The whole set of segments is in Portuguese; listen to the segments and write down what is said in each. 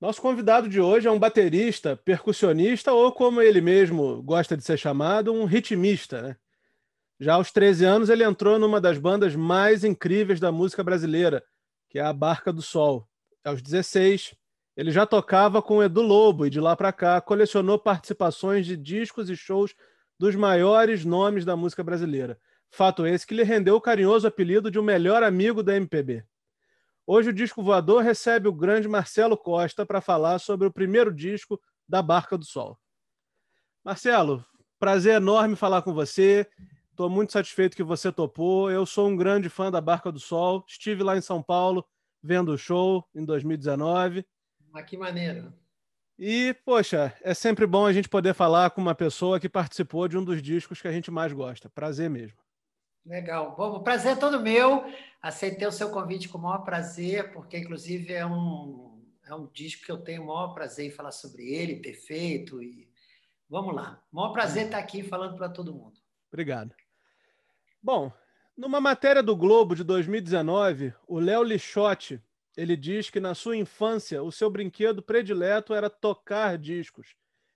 Nosso convidado de hoje é um baterista, percussionista ou, como ele mesmo gosta de ser chamado, um ritmista, né? Já aos 13 anos ele entrou numa das bandas mais incríveis da música brasileira, que é a Barca do Sol. Aos 16, ele já tocava com o Edu Lobo e de lá para cá colecionou participações de discos e shows dos maiores nomes da música brasileira. Fato esse que lhe rendeu o carinhoso apelido de o melhor amigo da MPB. Hoje o Disco Voador recebe o grande Marcelo Costa para falar sobre o primeiro disco da Barca do Sol. Marcelo, prazer enorme falar com você. Estou muito satisfeito que você topou. Eu sou um grande fã da Barca do Sol. Estive lá em São Paulo vendo o show em 2019. Ah, que maneiro! E, poxa, é sempre bom a gente poder falar com uma pessoa que participou de um dos discos que a gente mais gosta. Prazer mesmo. Legal. Bom, o prazer é todo meu. Aceitei o seu convite com o maior prazer, porque, inclusive, é um disco que eu tenho o maior prazer em falar sobre ele, ter feito. E... vamos lá. O maior prazer estar aqui falando para todo mundo. Obrigado. Bom, numa matéria do Globo de 2019, o Léo Lixotti, ele diz que na sua infância o seu brinquedo predileto era tocar discos.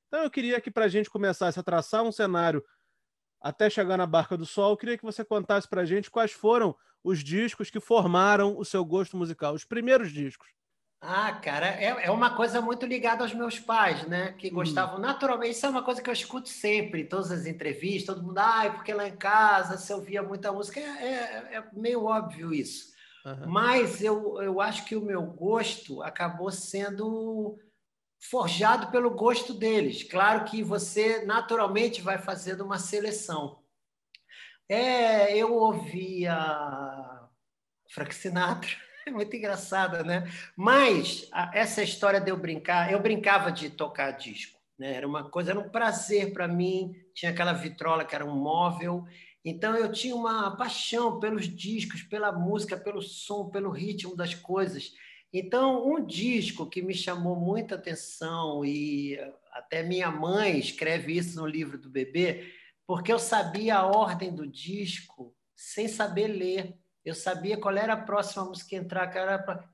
Então eu queria que, para a gente começasse a traçar um cenário até chegar na Barca do Sol, eu queria que você contasse para a gente quais foram os discos que formaram o seu gosto musical, os primeiros discos. Ah, cara, é uma coisa muito ligada aos meus pais, né? Que gostavam naturalmente. Isso é uma coisa que eu escuto sempre, em todas as entrevistas, todo mundo, porque lá em casa se ouvia muita música. É meio óbvio isso. Uhum. Mas eu acho que o meu gosto acabou sendo forjado pelo gosto deles. Claro que você naturalmente vai fazendo uma seleção. Eu ouvia Frank Sinatra, é muito engraçada, né? Mas essa história de eu brincar, eu brincava de tocar disco, né? Era uma coisa, era um prazer para mim. Tinha aquela vitrola que era um móvel. Então, eu tinha uma paixão pelos discos, pela música, pelo som, pelo ritmo das coisas. Então, um disco que me chamou muita atenção, e até minha mãe escreve isso no livro do bebê, porque eu sabia a ordem do disco sem saber ler. Eu sabia qual era a próxima música que ia entrar.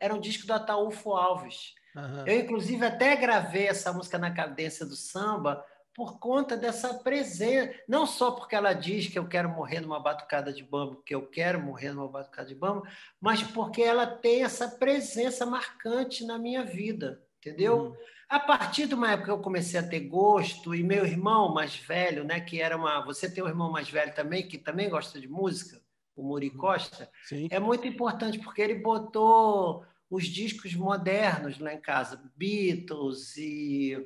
Era um disco do Ataúfo Alves. Uhum. Eu, inclusive, até gravei essa música na cadência do samba, por conta dessa presença, não só porque ela diz que eu quero morrer numa batucada de bambo, que eu quero morrer numa batucada de bambo, mas porque ela tem essa presença marcante na minha vida, entendeu? Uhum. A partir de uma época que eu comecei a ter gosto, e meu irmão mais velho, né, que era uma... Você tem um irmão mais velho também, que também gosta de música, o Muri Costa. Sim. É muito importante, porque ele botou os discos modernos lá em casa, Beatles e...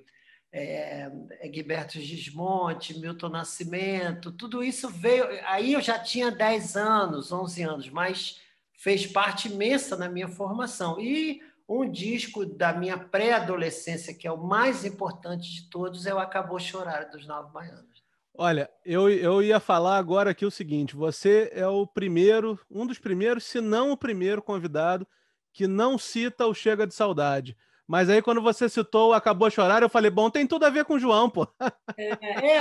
Egberto Gismonti, Milton Nascimento, tudo isso veio... Aí eu já tinha 10 anos, 11 anos, mas fez parte imensa na minha formação. E um disco da minha pré-adolescência, que é o mais importante de todos, é o Acabou Chorar, dos Novos Baianos. Olha, eu ia falar agora aqui o seguinte, você é o primeiro, um dos primeiros, se não o primeiro convidado, que não cita o Chega de Saudade. Mas aí, quando você citou Acabou Chorar, eu falei, bom, tem tudo a ver com o João, pô.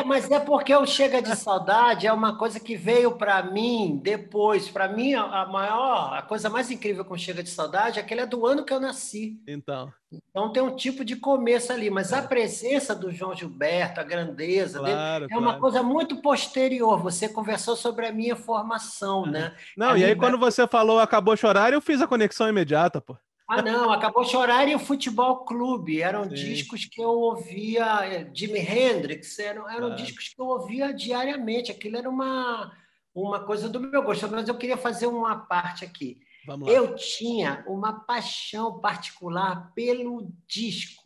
Mas é porque o Chega de Saudade é uma coisa que veio para mim depois. Para mim, a coisa mais incrível com o Chega de Saudade é que ele é do ano que eu nasci. Então tem um tipo de começo ali, mas a presença do João Gilberto, a grandeza dele, é uma coisa muito posterior. Você conversou sobre a minha formação, né? Não, e aí quando você falou Acabou Chorar, eu fiz a conexão imediata, pô. Ah, não, Acabou Chorar e o Futebol Clube. Eram discos que eu ouvia, Jimi Hendrix, eram discos que eu ouvia diariamente. Aquilo era uma coisa do meu gosto, mas eu queria fazer uma parte aqui. Vamos lá. Eu tinha uma paixão particular pelo disco,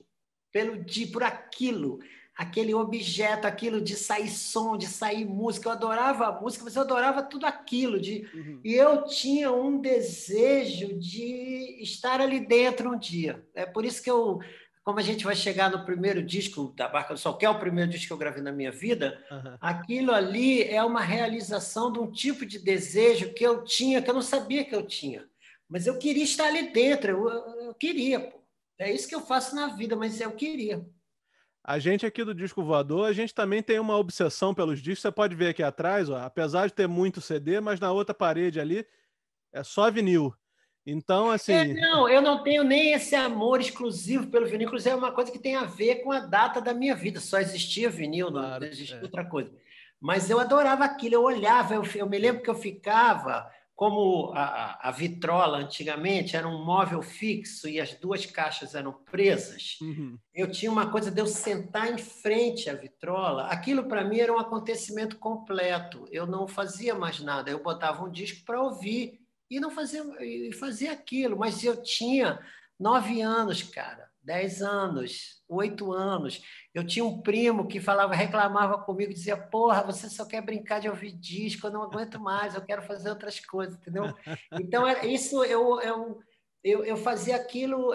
por aquilo, aquele objeto, aquilo de sair som, de sair música. Eu adorava a música, mas eu adorava tudo aquilo. E eu tinha um desejo de estar ali dentro um dia. É por isso que eu, como a gente vai chegar no primeiro disco da Barca do Sol, que é o primeiro disco que eu gravei na minha vida, aquilo ali é uma realização de um tipo de desejo que eu tinha, que eu não sabia que eu tinha. Mas eu queria estar ali dentro, eu queria. Pô. É isso que eu faço na vida, mas eu queria. A gente aqui do Disco Voador, a gente também tem uma obsessão pelos discos. Você pode ver aqui atrás, ó, apesar de ter muito CD, mas na outra parede ali é só vinil. Então, assim... Não, eu não tenho nem esse amor exclusivo pelo vinil. Inclusive, é uma coisa que tem a ver com a data da minha vida. Só existia vinil, não, claro, existia outra coisa. Mas eu adorava aquilo, eu olhava, eu me lembro que eu ficava... Como a vitrola antigamente era um móvel fixo e as duas caixas eram presas, uhum, eu tinha uma coisa de eu sentar em frente à vitrola. Aquilo, para mim, era um acontecimento completo. Eu não fazia mais nada. Eu botava um disco para ouvir e não fazia aquilo. Mas eu tinha 9 anos, cara, 10 anos, 8 anos. Eu tinha um primo que reclamava comigo, dizia, porra, você só quer brincar de ouvir disco, eu não aguento mais, eu quero fazer outras coisas, entendeu? Então, isso eu fazia aquilo,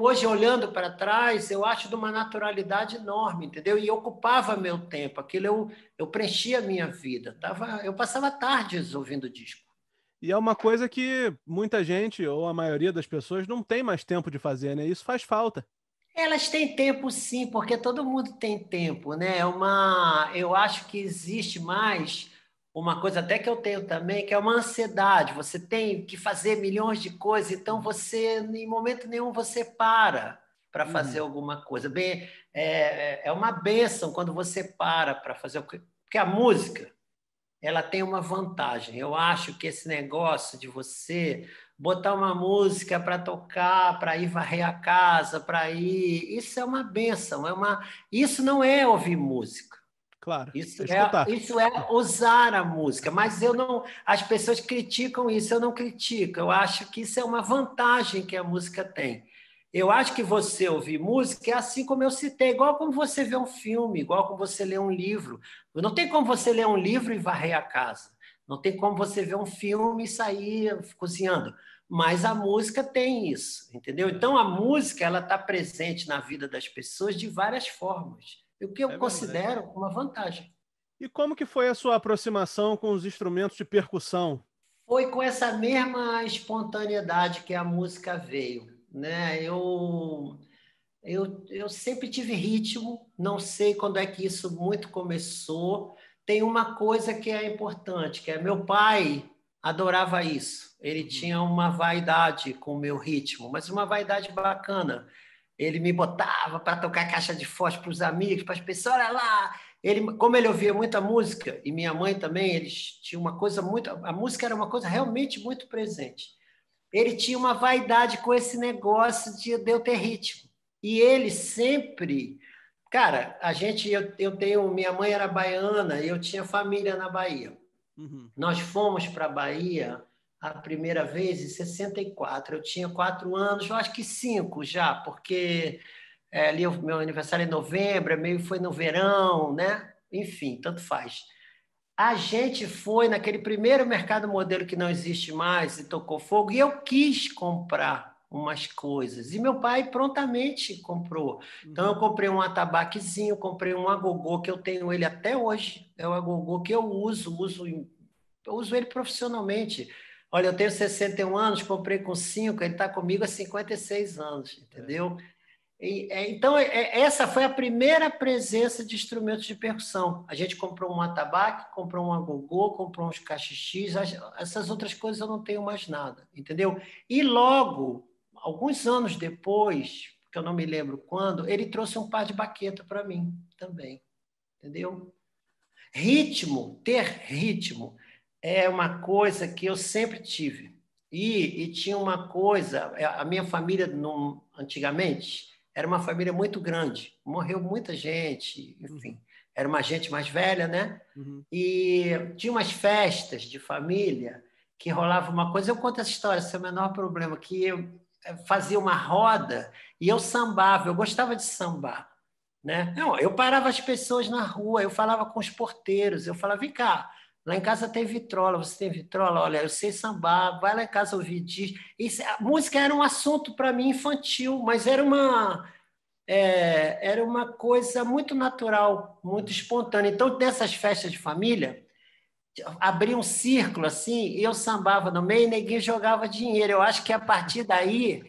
hoje, olhando para trás, eu acho de uma naturalidade enorme, entendeu? E ocupava meu tempo, aquilo eu preenchia a minha vida, eu passava tardes ouvindo disco. E é uma coisa que muita gente, ou a maioria das pessoas, não tem mais tempo de fazer, né? Isso faz falta. Elas têm tempo, sim, porque todo mundo tem tempo, né? Eu acho que existe mais uma coisa, até que eu tenho também, que é uma ansiedade. Você tem que fazer milhões de coisas, então você, em momento nenhum, você para fazer alguma coisa. Bem, é uma bênção quando você para fazer... Porque a música... ela tem uma vantagem. Eu acho que esse negócio de você botar uma música para tocar, para ir varrer a casa, para ir... Isso é uma bênção. Isso não é ouvir música. Claro. Isso é usar a música. Mas as pessoas criticam isso, eu não critico. Eu acho que isso é uma vantagem que a música tem. Eu acho que você ouvir música é assim como eu citei, igual como você vê um filme, igual como você lê um livro. Não tem como você ler um livro e varrer a casa. Não tem como você ver um filme e sair cozinhando. Mas a música tem isso, entendeu? Então, a música está presente na vida das pessoas de várias formas, o que eu considero uma vantagem. E como que foi a sua aproximação com os instrumentos de percussão? Foi com essa mesma espontaneidade que a música veio. Né? Eu sempre tive ritmo, não sei quando é que isso muito começou. Tem uma coisa que é importante, que é meu pai adorava isso. Ele tinha uma vaidade com o meu ritmo, mas uma vaidade bacana. Ele me botava para tocar caixa de fósforo para os amigos, para as pessoas, olha lá. Como ele ouvia muita música, e minha mãe também, eles tinham uma coisa muito... A música era uma coisa realmente muito presente. Ele tinha uma vaidade com esse negócio de eu ter ritmo. E ele sempre... Cara, eu tenho... Minha mãe era baiana e eu tinha família na Bahia. Uhum. Nós fomos para a Bahia a primeira vez em 64. Eu tinha 4 anos, eu acho que 5 já, porque ali o meu aniversário é em novembro, meio foi no verão, né? Enfim, tanto faz. A gente foi naquele primeiro mercado modelo que não existe mais e tocou fogo, e eu quis comprar umas coisas. E meu pai prontamente comprou. Então, eu comprei um atabaquezinho, comprei um agogô, que eu tenho ele até hoje. É o agogô que eu uso ele profissionalmente. Olha, eu tenho 61 anos, comprei com 5, ele está comigo há 56 anos, entendeu? É. Então, essa foi a primeira presença de instrumentos de percussão. A gente comprou um atabaque, comprou um agogô, comprou uns cachixis, essas outras coisas eu não tenho mais nada, entendeu? E logo, alguns anos depois, que eu não me lembro quando, ele trouxe um par de baqueta para mim também, entendeu? Ritmo, ter ritmo, é uma coisa que eu sempre tive. E tinha uma coisa, a minha família, antigamente... Era uma família muito grande, morreu muita gente, enfim. Era uma gente mais velha, né? Uhum. E tinha umas festas de família que rolava uma coisa... Eu conto essa história, esse é o menor problema, que eu fazia uma roda e eu sambava, eu gostava de sambar, né? Não, eu parava as pessoas na rua, eu falava com os porteiros, eu falava, vem cá, lá em casa tem vitrola, você tem vitrola? Olha, eu sei sambar, vai lá em casa ouvir disco. A música era um assunto para mim infantil, mas era uma coisa muito natural, muito espontânea. Então, nessas festas de família, abria um círculo assim, e eu sambava no meio e ninguém jogava dinheiro. Eu acho que a partir daí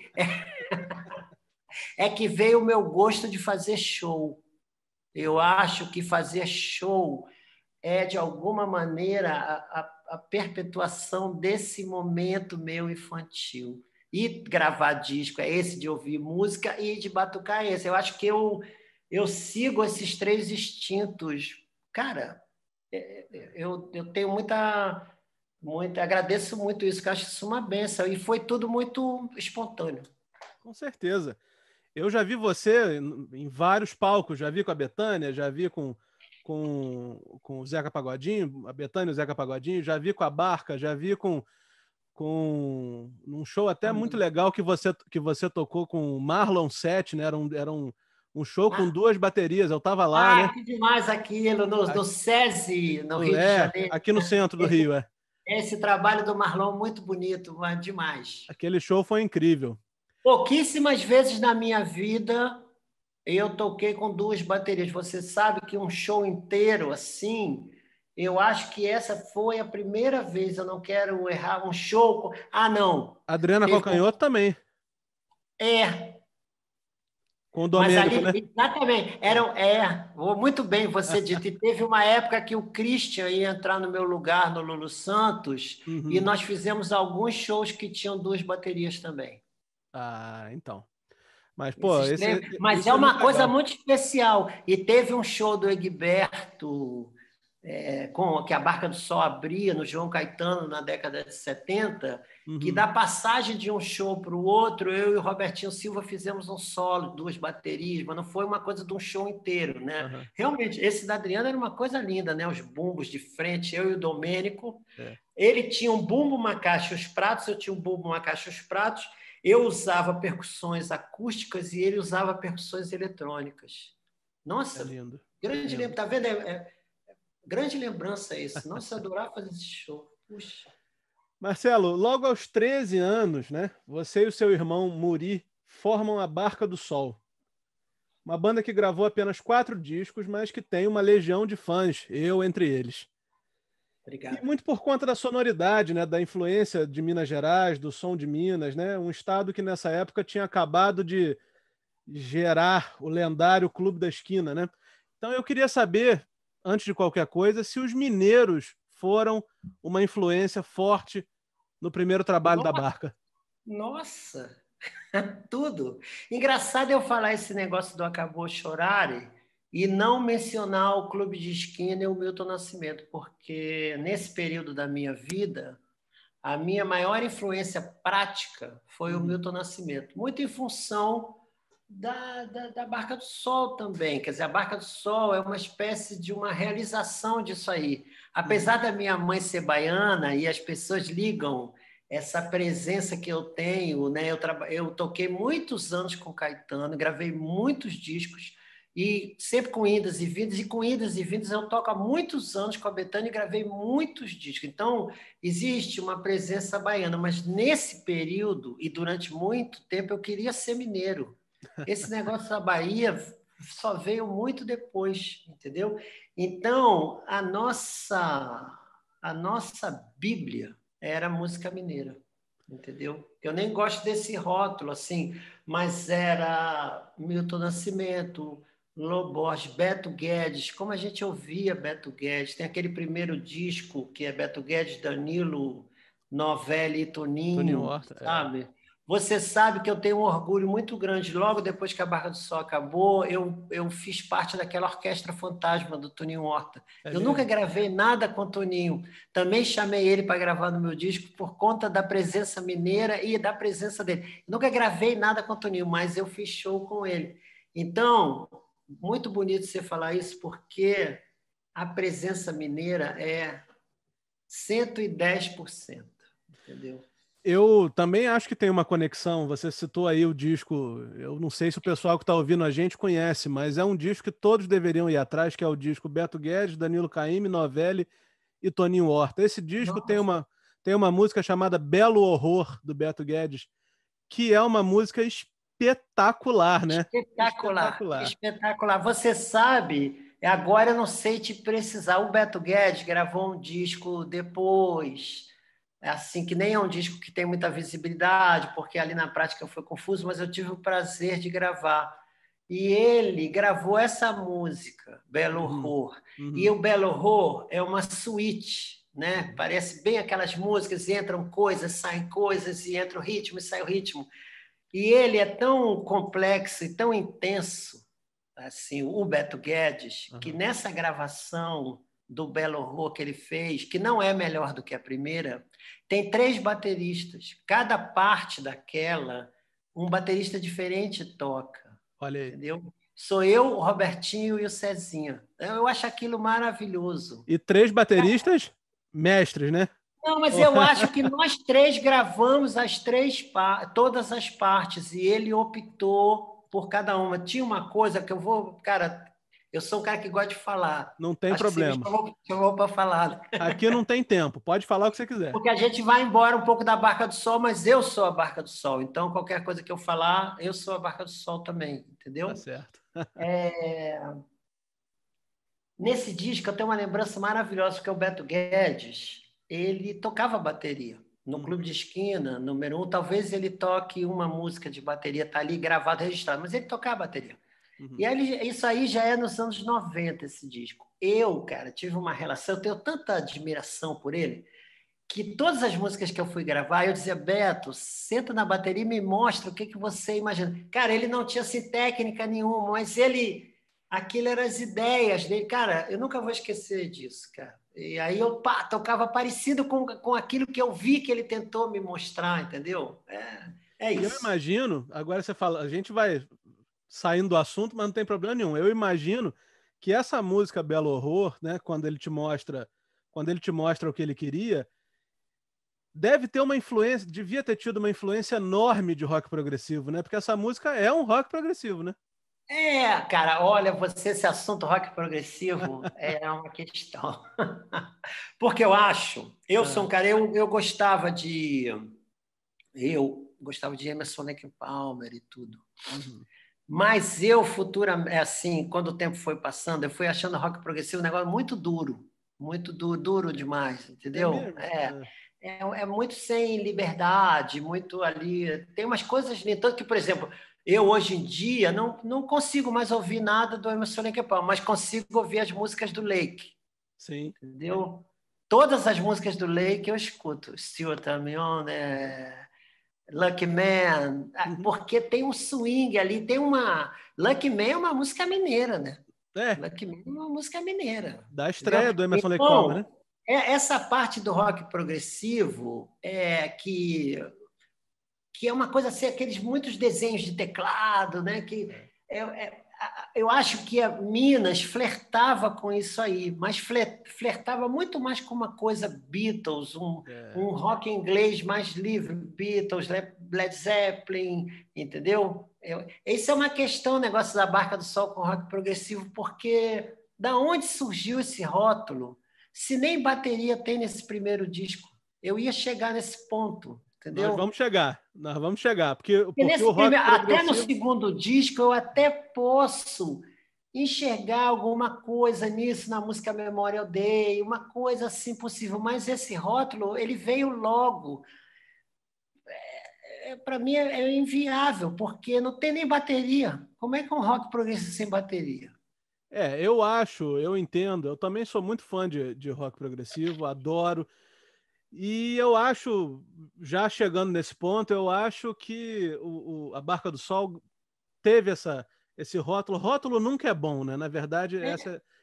é que veio o meu gosto de fazer show. Eu acho que fazer show... de alguma maneira, a perpetuação desse momento meu infantil. E gravar disco é esse, de ouvir música e de batucar é esse. Eu acho que eu sigo esses três instintos. Cara, eu tenho muita... agradeço muito isso, que eu acho isso uma benção. E foi tudo muito espontâneo. Com certeza. Eu já vi você em vários palcos. Já vi com a Bethânia, já vi com o Zeca Pagodinho, a Bethânia e o Zeca Pagodinho, já vi com a Barca, já vi com um show até muito legal que você tocou com o Marlon 7, né? Era um show com duas baterias, eu estava lá. Ah, que demais aquilo, no SESI, no Rio de Janeiro. Aqui no centro do Rio, é. Esse trabalho do Marlon, muito bonito, demais. Aquele show foi incrível. Pouquíssimas vezes na minha vida eu toquei com duas baterias. Você sabe que um show inteiro assim, eu acho que essa foi a primeira vez, eu não quero errar, um show... Ah, não! Adriana Calcanhoto também. É... Com o Domênico, né? Exatamente. Muito bem você dito. E teve uma época que o Christian ia entrar no meu lugar, no Lulu Santos, e nós fizemos alguns shows que tinham duas baterias também. Ah, então. Mas, pô, é uma coisa legal, muito especial. E teve um show do Egberto, que a Barca do Sol abria, no João Caetano, na década de 70, que da passagem de um show para o outro, eu e o Robertinho Silva fizemos um solo, duas baterias, mas não foi uma coisa de um show inteiro, né? Realmente, esse da Adriana era uma coisa linda, né? Os bumbos de frente, eu e o Domênico. É. Ele tinha um bumbo, uma caixa, os pratos, eu tinha um bumbo, uma caixa, os pratos. Eu usava percussões acústicas e ele usava percussões eletrônicas. Nossa, é lindo. Grande lembrança. Tá vendo? Grande lembrança isso. Nossa, eu adorava fazer esse show. Puxa. Marcelo, logo aos 13 anos, né, você e o seu irmão Muri formam a Barca do Sol, uma banda que gravou apenas 4 discos, mas que tem uma legião de fãs, eu entre eles. Obrigado. E muito por conta da sonoridade, né, da influência de Minas Gerais, do som de Minas, né, um estado que nessa época tinha acabado de gerar o lendário Clube da Esquina, né? Então eu queria saber, antes de qualquer coisa, se os mineiros foram uma influência forte no primeiro trabalho da Barca. Nossa! Tudo! Engraçado eu falar esse negócio do Acabou Chorare e não mencionar o Clube de Esquina e o Milton Nascimento, porque nesse período da minha vida, a minha maior influência prática foi o Milton Nascimento, muito em função da Barca do Sol também. Quer dizer, a Barca do Sol é uma espécie de uma realização disso aí. Apesar da minha mãe ser baiana, e as pessoas ligam essa presença que eu tenho, né? Eu toquei muitos anos com Caetano, gravei muitos discos, e sempre com idas e vindas, e com idas e vindas eu toco há muitos anos com a Bethânia e gravei muitos discos. Então, existe uma presença baiana, mas nesse período, e durante muito tempo, eu queria ser mineiro. Esse negócio da Bahia só veio muito depois, entendeu? Então, a nossa Bíblia era música mineira, entendeu? Eu nem gosto desse rótulo, assim, mas era Milton Nascimento, Loborges, Beto Guedes, como a gente ouvia Beto Guedes. Tem aquele primeiro disco que é Beto Guedes, Danilo, Novelli e Toninho Horta, sabe? É. Você sabe que eu tenho um orgulho muito grande. Logo depois que a Barca do Sol acabou, eu fiz parte daquela orquestra fantasma do Toninho Horta. Eu nunca gravei nada com o Toninho. Também chamei ele para gravar no meu disco por conta da presença mineira e da presença dele. Eu nunca gravei nada com o Toninho, mas eu fiz show com ele. Então, muito bonito você falar isso, porque a presença mineira é 110%, entendeu? Eu também acho que tem uma conexão. Você citou aí o disco, eu não sei se o pessoal que está ouvindo a gente conhece, mas é um disco que todos deveriam ir atrás, que é o disco Beto Guedes, Danilo Caymmi, Novelli e Toninho Horta. Esse disco tem uma música chamada Belo Horror, do Beto Guedes, que é uma música espetacular, né? Espetacular. Você sabe, agora eu não sei te precisar, o Beto Guedes gravou um disco depois... assim, que nem é um disco que tem muita visibilidade, porque ali na prática foi confuso, mas eu tive o prazer de gravar. E ele gravou essa música, Belo Horror. E o Belo Horror é uma suíte né? Parece bem aquelas músicas, entram coisas, saem coisas, e entra o ritmo e sai o ritmo. E ele é tão complexo e tão intenso, assim, o Beto Guedes, que nessa gravação do Belo Horror que ele fez, que não é melhor do que a primeira, tem 3 bateristas. Cada parte daquela, um baterista diferente toca. Olha aí. Entendeu? Sou eu, o Robertinho e o Cezinha. Eu acho aquilo maravilhoso. E 3 bateristas mestres, né? Não, mas eu acho que nós 3 gravamos as 3 todas as partes, e ele optou por cada uma. Tinha uma coisa que eu vou... Cara, eu sou um cara que gosta de falar. Não tem problema. Que você me chamou para falar. Aqui não tem tempo. Pode falar o que você quiser. Porque a gente vai embora um pouco da Barca do Sol, mas eu sou a Barca do Sol. Então, qualquer coisa que eu falar, eu sou a Barca do Sol também. Entendeu? Tá certo. Nesse disco, eu tenho uma lembrança maravilhosa, porque o Beto Guedes, ele tocava bateria. No Clube de Esquina, número 1, talvez ele toque uma música de bateria, está ali gravado, registrado, mas ele tocava bateria. E aí, isso aí já é nos anos 90, esse disco. Eu, cara, tive uma relação, eu tenho tanta admiração por ele, que todas as músicas que eu fui gravar, eu dizia, Beto, senta na bateria e me mostra o que, que você imagina. Cara, ele não tinha assim, técnica nenhuma, mas ele... Aquilo eram as ideias dele. Cara, eu nunca vou esquecer disso, cara. E aí eu tocava parecido com aquilo que eu vi que ele tentou me mostrar, entendeu? É isso. Eu imagino, agora você fala, a gente vai... saindo do assunto, mas não tem problema nenhum. Eu imagino que essa música Belo Horror, né, quando ele te mostra o que ele queria, deve ter uma influência, devia ter tido uma influência enorme de rock progressivo, né? Porque essa música é um rock progressivo, né? É, cara, olha, esse assunto rock progressivo é uma questão. Porque eu sou um cara, eu gostava de Emerson Lake Palmer e tudo. Mas eu, assim, quando o tempo foi passando, eu fui achando o rock progressivo um negócio muito duro, demais, entendeu? É muito sem liberdade, muito ali... Tem umas coisas... Tanto que, por exemplo, eu hoje em dia não consigo mais ouvir nada do Emerson Lake Palmer, mas consigo ouvir as músicas do Lake. Sim. Entendeu? Todas as músicas do Lake eu escuto. Still Time On, né? Lucky Man, porque tem um swing ali, tem uma... Lucky Man é uma música mineira, né? Lucky Man é uma música mineira. Da estreia do Emerson Lake Palmer, né? Essa parte do rock progressivo é que é uma coisa assim, aqueles muitos desenhos de teclado, né? Eu acho que a Minas flertava com isso aí, mas flertava muito mais com uma coisa Beatles, um rock inglês mais livre, Beatles, Led Zeppelin, entendeu? Isso é uma questão, o negócio da Barca do Sol com rock progressivo, porque da onde surgiu esse rótulo? Se nem bateria tem nesse primeiro disco, eu ia chegar nesse ponto. Entendeu? Nós vamos chegar. Porque o rock até no segundo disco eu até posso enxergar alguma coisa nisso, na música Memória Eu Dei, uma coisa assim possível, mas esse rótulo ele veio logo. Para mim é inviável, porque não tem nem bateria. Como é que um rock progressivo sem bateria? Eu entendo, eu também sou muito fã de rock progressivo, adoro. E eu acho, já chegando nesse ponto, eu acho que a Barca do Sol teve esse rótulo. Rótulo nunca é bom, né? Na verdade,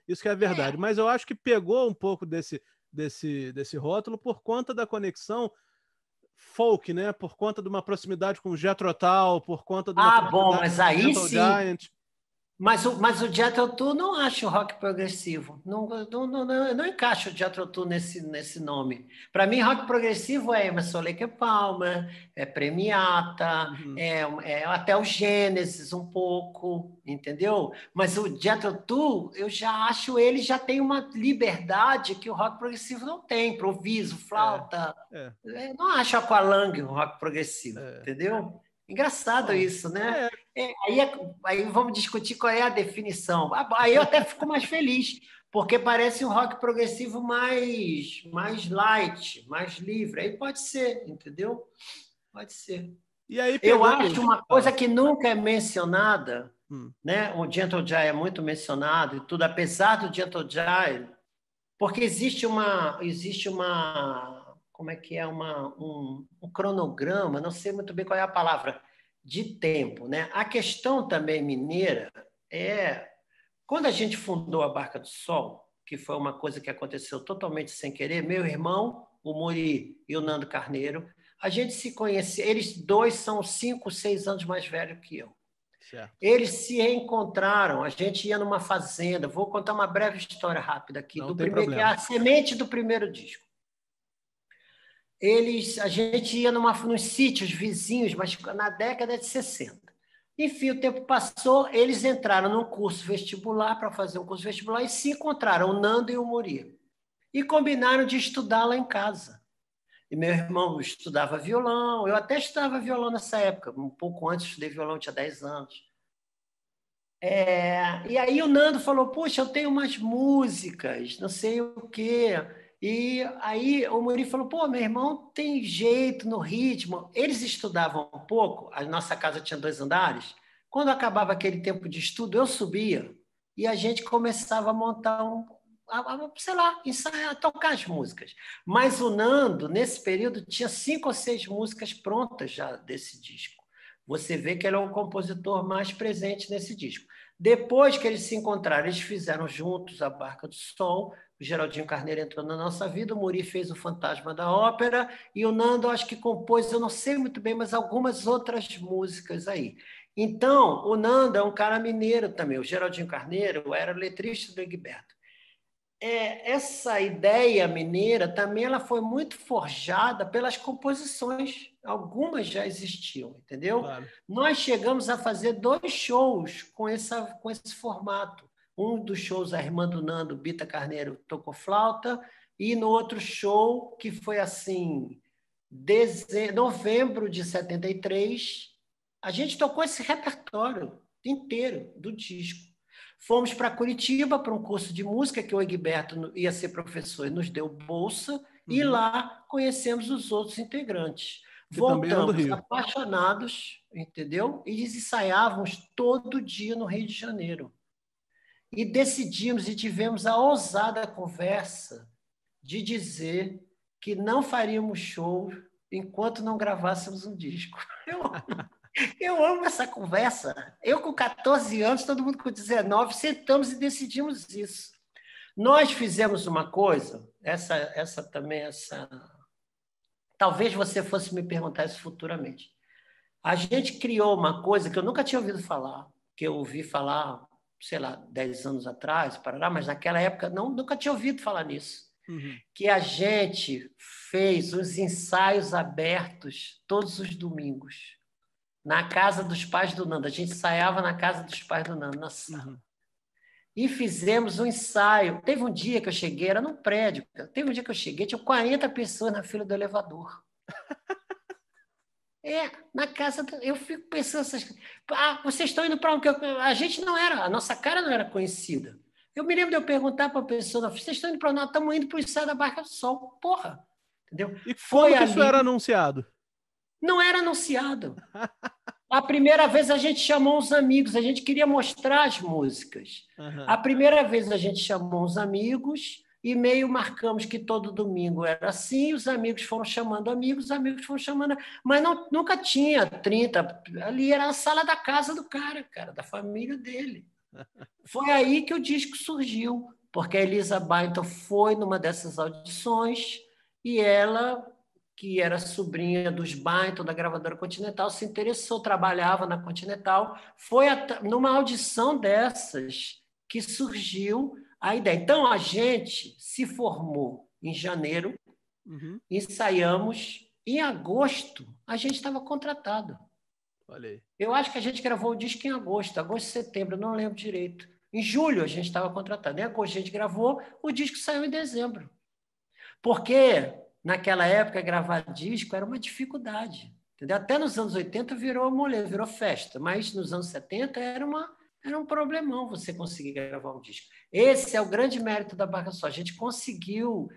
isso que é a verdade. Mas eu acho que pegou um pouco desse rótulo por conta da conexão folk, né? Por conta de uma proximidade com o Jethro Tull, por conta de uma proximidade mas aí com o Gentle Giant. Mas o Jethro Tull não acho rock progressivo. Eu não encaixo o Jethro Tull nesse nome. Para mim, rock progressivo é Emerson Lake Palmer, é Premiata, é até o Gênesis um pouco, entendeu? Mas o Jethro Tull, eu já acho ele já tem uma liberdade que o rock progressivo não tem, improviso, flauta. Eu não acho Aqualung um rock progressivo, entendeu? Engraçado isso, né? Aí vamos discutir qual é a definição. Aí eu até fico mais feliz, porque parece um rock progressivo mais light, mais livre. Aí pode ser, entendeu? Pode ser. E aí, eu acho uma coisa que nunca é mencionada, né? O Gentle Giant é muito mencionado e tudo, apesar do Gentle Giant Porque existe uma como é que é, um cronograma, não sei muito bem qual é a palavra, de tempo, né? A questão também mineira é, quando a gente fundou a Barca do Sol, que foi uma coisa que aconteceu totalmente sem querer, meu irmão, o Muri e o Nando Carneiro, a gente se conhecia, eles dois são 5, 6 anos mais velhos que eu. Certo. Eles se encontraram, a gente ia numa fazenda, vou contar uma breve história rápida aqui, a semente do primeiro disco. A gente ia nos sítios vizinhos, mas na década de 60. Enfim, o tempo passou, eles entraram num curso vestibular, para fazer um curso vestibular, e se encontraram, o Nando e o Muri. E combinaram de estudar lá em casa. E meu irmão estudava violão, eu até estudava violão nessa época, um pouco antes, estudei violão, tinha 10 anos. E aí o Nando falou, poxa, eu tenho umas músicas, não sei o quê... E aí o Muri falou, pô, meu irmão tem jeito no ritmo. Eles estudavam um pouco, a nossa casa tinha 2 andares. Quando acabava aquele tempo de estudo, eu subia e a gente começava a montar sei lá, ensaiar, tocar as músicas. Mas o Nando, nesse período, tinha 5 ou 6 músicas prontas já desse disco. Você vê que ele é o compositor mais presente nesse disco. Depois que eles se encontraram, eles fizeram juntos a Barca do Sol. O Geraldinho Carneiro entrou na nossa vida, o Muri fez o Fantasma da Ópera e o Nando, acho que compôs, eu não sei muito bem, mas algumas outras músicas aí. Então, o Nando é um cara mineiro também, o Geraldinho Carneiro era letrista do Egberto. Essa ideia mineira também ela foi muito forjada pelas composições, algumas já existiam, entendeu? Claro. Nós chegamos a fazer 2 shows com esse formato. Um dos shows, a irmã do Nando, Bita Carneiro, tocou flauta, e no outro show, que foi assim, novembro de 73, a gente tocou esse repertório inteiro do disco. Fomos para Curitiba para um curso de música, que o Egberto ia ser professor e nos deu bolsa, e lá conhecemos os outros integrantes. Voltamos apaixonados, entendeu? E eles ensaiávamos todo dia no Rio de Janeiro. E decidimos e tivemos a ousada conversa de dizer que não faríamos show enquanto não gravássemos um disco. Eu amo essa conversa. Eu com 14 anos, todo mundo com 19, sentamos e decidimos isso. Nós fizemos uma coisa, talvez você fosse me perguntar isso futuramente. A gente criou uma coisa que eu nunca tinha ouvido falar, que eu ouvi falar... sei lá, 10 anos atrás, parará, mas naquela época nunca tinha ouvido falar nisso, que a gente fez os ensaios abertos todos os domingos, na casa dos pais do Nando. A gente ensaiava na casa dos pais do Nando, na sala. E fizemos um ensaio. Teve um dia que eu cheguei, era num prédio, tinha 40 pessoas na fila do elevador. Na casa... Eu fico pensando... vocês estão indo para um... A gente não era... A nossa cara não era conhecida. Eu me lembro de eu perguntar para a pessoa... Vocês estão indo para onde? Estamos indo para o ensaio da Barca do Sol. Porra! Entendeu? E foi ali... Isso era anunciado? Não era anunciado. A primeira vez a gente chamou uns amigos. A gente queria mostrar as músicas. A primeira vez a gente chamou uns amigos... E meio marcamos que todo domingo era assim, os amigos foram chamando amigos, mas nunca tinha 30, ali era a sala da casa do cara, da família dele. Foi aí que o disco surgiu, porque a Elisa Bainton foi numa dessas audições e ela, que era sobrinha dos Bainton, da gravadora Continental, se interessou, trabalhava na Continental, foi numa audição dessas que surgiu a ideia. Então, a gente se formou em janeiro, ensaiamos, em agosto a gente estava contratado. Olha aí. Eu acho que a gente gravou o disco em agosto, setembro, não lembro direito. Em julho a gente estava contratado, em agosto a gente gravou, o disco saiu em dezembro. Porque naquela época gravar disco era uma dificuldade, entendeu? Até nos anos 80 virou moleza, virou festa, mas nos anos 70 era um problemão você conseguir gravar um disco. Esse é o grande mérito da Barca do Sol. A gente conseguiu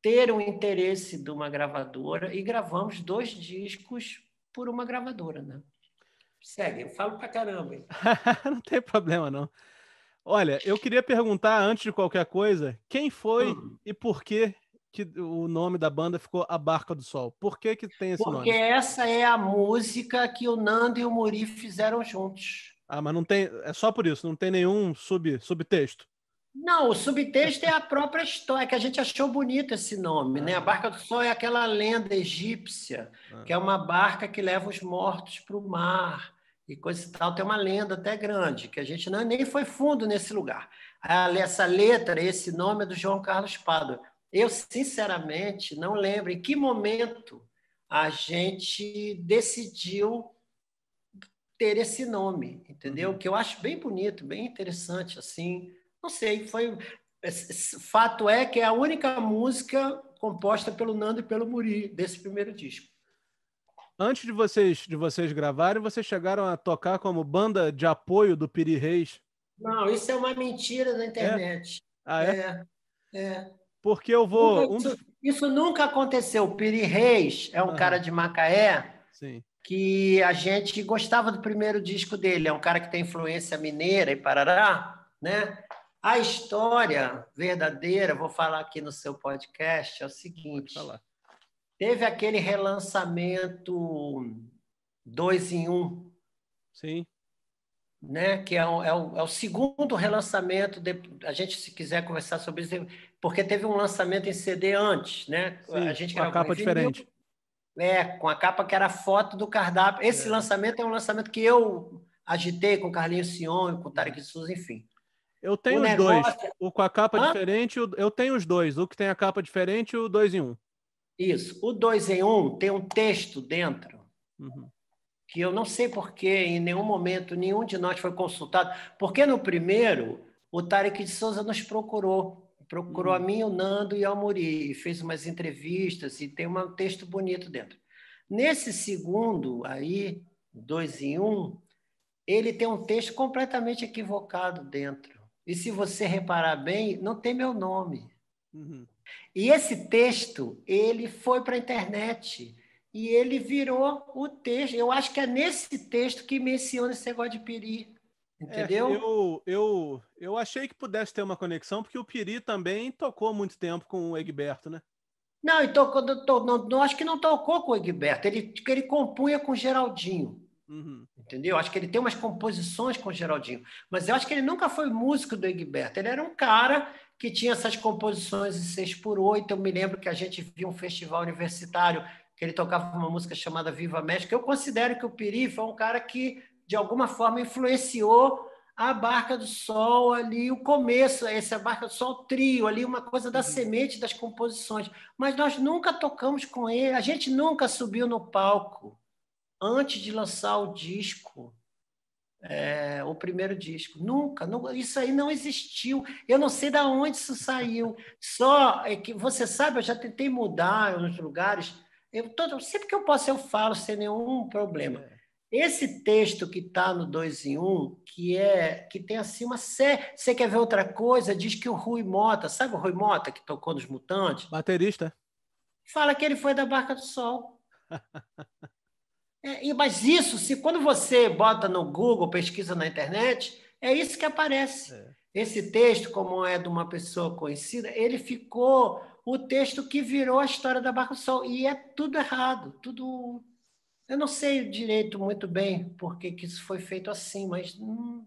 ter um interesse de uma gravadora e gravamos 2 discos por uma gravadora, né? Segue, eu falo pra caramba. Não tem problema, não. Olha, eu queria perguntar, antes de qualquer coisa, quem foi e por que que o nome da banda ficou A Barca do Sol? Por que que tem esse nome? Porque essa é a música que o Nando e o Muri fizeram juntos. Ah, mas não tem... É só por isso, não tem nenhum subtexto? Não, o subtexto é a própria história, que a gente achou bonito esse nome, né? A Barca do Sol é aquela lenda egípcia, que é uma barca que leva os mortos para o mar e coisa e tal. Tem uma lenda até grande, que a gente nem foi fundo nesse lugar. Essa letra, esse nome é do João Carlos Pádua. Eu, sinceramente, não lembro em que momento a gente decidiu ter esse nome, entendeu? Que eu acho bem bonito, bem interessante, assim... Não sei, foi... Fato é que é a única música composta pelo Nando e pelo Muri desse primeiro disco. Antes de vocês gravarem, vocês chegaram a tocar como banda de apoio do Piri Reis? Não, isso é uma mentira da internet. É? Ah, é? É. Porque eu vou... Isso nunca aconteceu. O Piri Reis é um cara de Macaé. Sim. Que a gente gostava do primeiro disco dele. É um cara que tem influência mineira e parará, né? A história verdadeira, vou falar aqui no seu podcast, é o seguinte. Teve aquele relançamento 2 em 1. Sim. Né? Que é o segundo relançamento. A gente, se quiser conversar sobre isso, porque teve um lançamento em CD antes, né? Sim, a gente com a capa diferente. Com a capa que era a foto do cardápio. Esse lançamento é um lançamento que eu agitei com o Carlinhos Sion, com o Tarek de Souza, enfim. Eu tenho os dois, o com a capa diferente, eu tenho os dois, o que tem a capa diferente e o 2 em 1. Isso, o 2 em 1 tem um texto dentro, que eu não sei porque em nenhum momento nenhum de nós foi consultado, porque no primeiro o Tarek de Souza nos procurou a mim, o Nando e ao Muri, fez umas entrevistas e tem um texto bonito dentro. Nesse segundo aí, 2 em 1, ele tem um texto completamente equivocado dentro. E se você reparar bem, não tem meu nome. E esse texto, ele foi para a internet e ele virou o texto. Eu acho que é nesse texto que menciona esse negócio de Piri, entendeu? Eu achei que pudesse ter uma conexão, porque o Piri também tocou muito tempo com o Egberto, né? Não, acho que não tocou com o Egberto. Ele compunha com o Geraldinho. Entendeu? Acho que ele tem umas composições com o Geraldinho, mas eu acho que ele nunca foi músico do Egberto. Ele era um cara que tinha essas composições em 6x8. Eu me lembro que a gente viu um festival universitário que ele tocava uma música chamada Viva México. Eu considero que o Piri foi um cara que, de alguma forma, influenciou a Barca do Sol ali, o começo, essa Barca do Sol trio ali, uma coisa da semente das composições. Mas nós nunca tocamos com ele, a gente nunca subiu no palco antes de lançar o disco, o primeiro disco. Nunca, isso aí não existiu. Eu não sei de onde isso saiu. Só é que, você sabe, eu já tentei mudar em uns lugares. Sempre que eu posso, eu falo, sem nenhum problema. Esse texto que está no 2 em 1, que tem assim uma série... Você quer ver outra coisa? Diz que o Rui Mota... Sabe o Rui Mota, que tocou nos Mutantes? Baterista. Fala que ele foi da Barca do Sol. Mas isso, quando você bota no Google, pesquisa na internet, é isso que aparece. Esse texto, como é de uma pessoa conhecida, ele ficou o texto que virou a história da Barca do Sol. E é tudo errado, tudo... Eu não sei direito muito bem por que isso foi feito assim, mas... Não.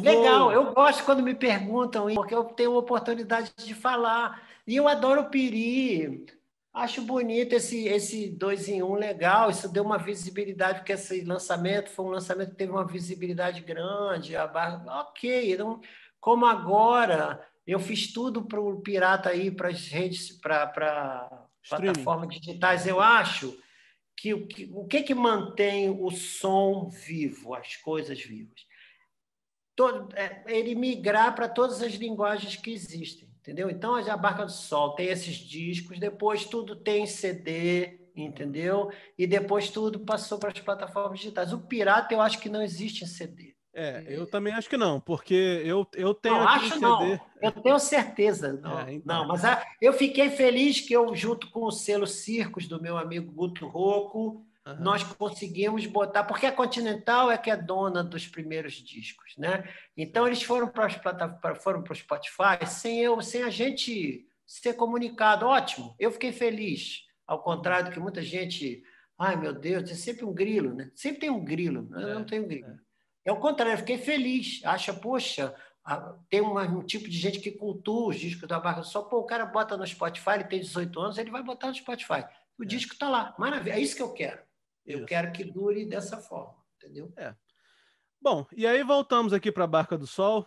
Legal, eu gosto quando me perguntam, porque eu tenho a oportunidade de falar. E eu adoro o Piri... Acho bonito esse 2 em 1, legal. Isso deu uma visibilidade, porque esse lançamento foi um lançamento que teve uma visibilidade grande. Como agora, eu fiz tudo para o Pirata aí, para as redes, para plataformas digitais. Eu acho que o que mantém o som vivo, as coisas vivas? Ele migrar para todas as linguagens que existem. Entendeu? Então, a Barca do Sol tem esses discos, depois tudo tem CD, entendeu? E depois tudo passou para as plataformas digitais. O Pirata, eu acho que não existe em CD. Eu também acho que não, porque eu tenho aqui CD. Não. Eu tenho certeza. Não, mas eu fiquei feliz que eu, junto com o selo Circos do meu amigo Guto Rocco, Uhum. Nós conseguimos botar, porque a Continental é que é dona dos primeiros discos, né? Então eles foram para o Spotify sem a gente ser comunicado. Ótimo, eu fiquei feliz, ao contrário do que muita gente. Ai, meu Deus, é sempre um grilo, né? Sempre tem um grilo, eu não tenho grilo. É o contrário, eu fiquei feliz. Acha, poxa, tem um tipo de gente que cultua os discos da Barca do Sol. Pô, o cara bota no Spotify, ele tem 18 anos, ele vai botar no Spotify. O disco está lá, maravilha, é isso que eu quero. Eu quero que dure dessa forma, entendeu? É. Bom, e aí voltamos aqui para a Barca do Sol,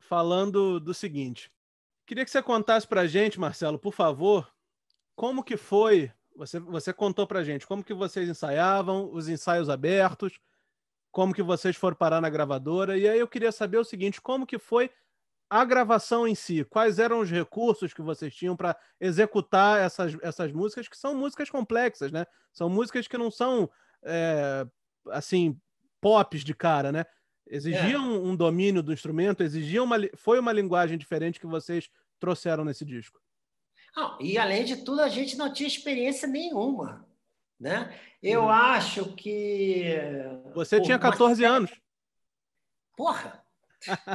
falando do seguinte. Queria que você contasse para a gente, Marcelo, por favor, como que foi... Você contou para a gente como que vocês ensaiavam, os ensaios abertos, como que vocês foram parar na gravadora. E aí eu queria saber o seguinte, como que foi a gravação em si? Quais eram os recursos que vocês tinham para executar essas músicas, que são músicas complexas, né? São músicas que não são, assim, pops de cara, né? Exigiam um domínio do instrumento, exigiam foi uma linguagem diferente que vocês trouxeram nesse disco. Ah, e, além de tudo, a gente não tinha experiência nenhuma, né? Eu acho que... Você tinha 14 anos. Porra!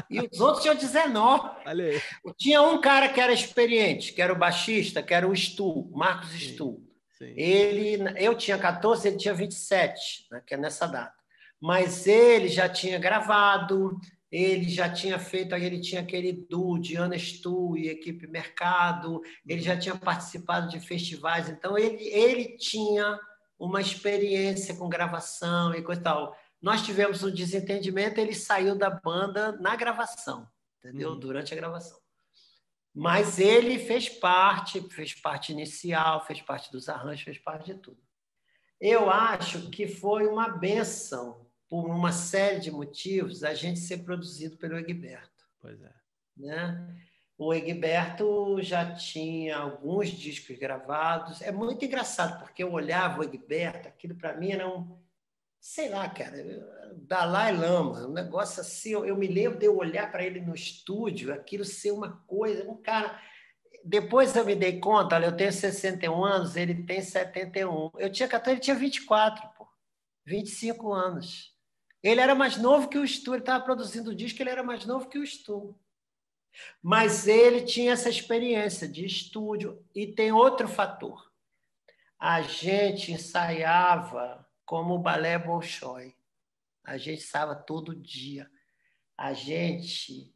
E os outros tinham 19. Valeu. Tinha um cara que era experiente, que era o baixista, que era o Stu, Marcos. Sim. Stu. Sim. Eu tinha 14, ele tinha 27, né, que é nessa data. Mas ele já tinha gravado... Ele já tinha feito, ele tinha aquele duo de Ana Stu e Equipe Mercado, ele já tinha participado de festivais, então ele tinha uma experiência com gravação e coisa e tal. Nós tivemos um desentendimento, ele saiu da banda na gravação, entendeu? Durante a gravação. Mas ele fez parte inicial, fez parte dos arranjos, fez parte de tudo. Eu acho que foi uma benção, por uma série de motivos, a gente ser produzido pelo Egberto. Pois é. Né? O Egberto já tinha alguns discos gravados. É muito engraçado, porque eu olhava o Egberto, aquilo para mim era um... Sei lá, cara, Dalai Lama, um negócio assim. Eu me lembro de eu olhar para ele no estúdio, aquilo ser uma coisa, um cara... Depois eu me dei conta, olha, eu tenho 61 anos, ele tem 71. Eu tinha 14, ele tinha 24, pô. 25 anos. Ele era mais novo que o Stu, ele estava produzindo o disco, ele era mais novo que o Stu. Mas ele tinha essa experiência de estúdio. E tem outro fator. A gente ensaiava como o Balé Bolshoi. A gente ensaiava todo dia. A gente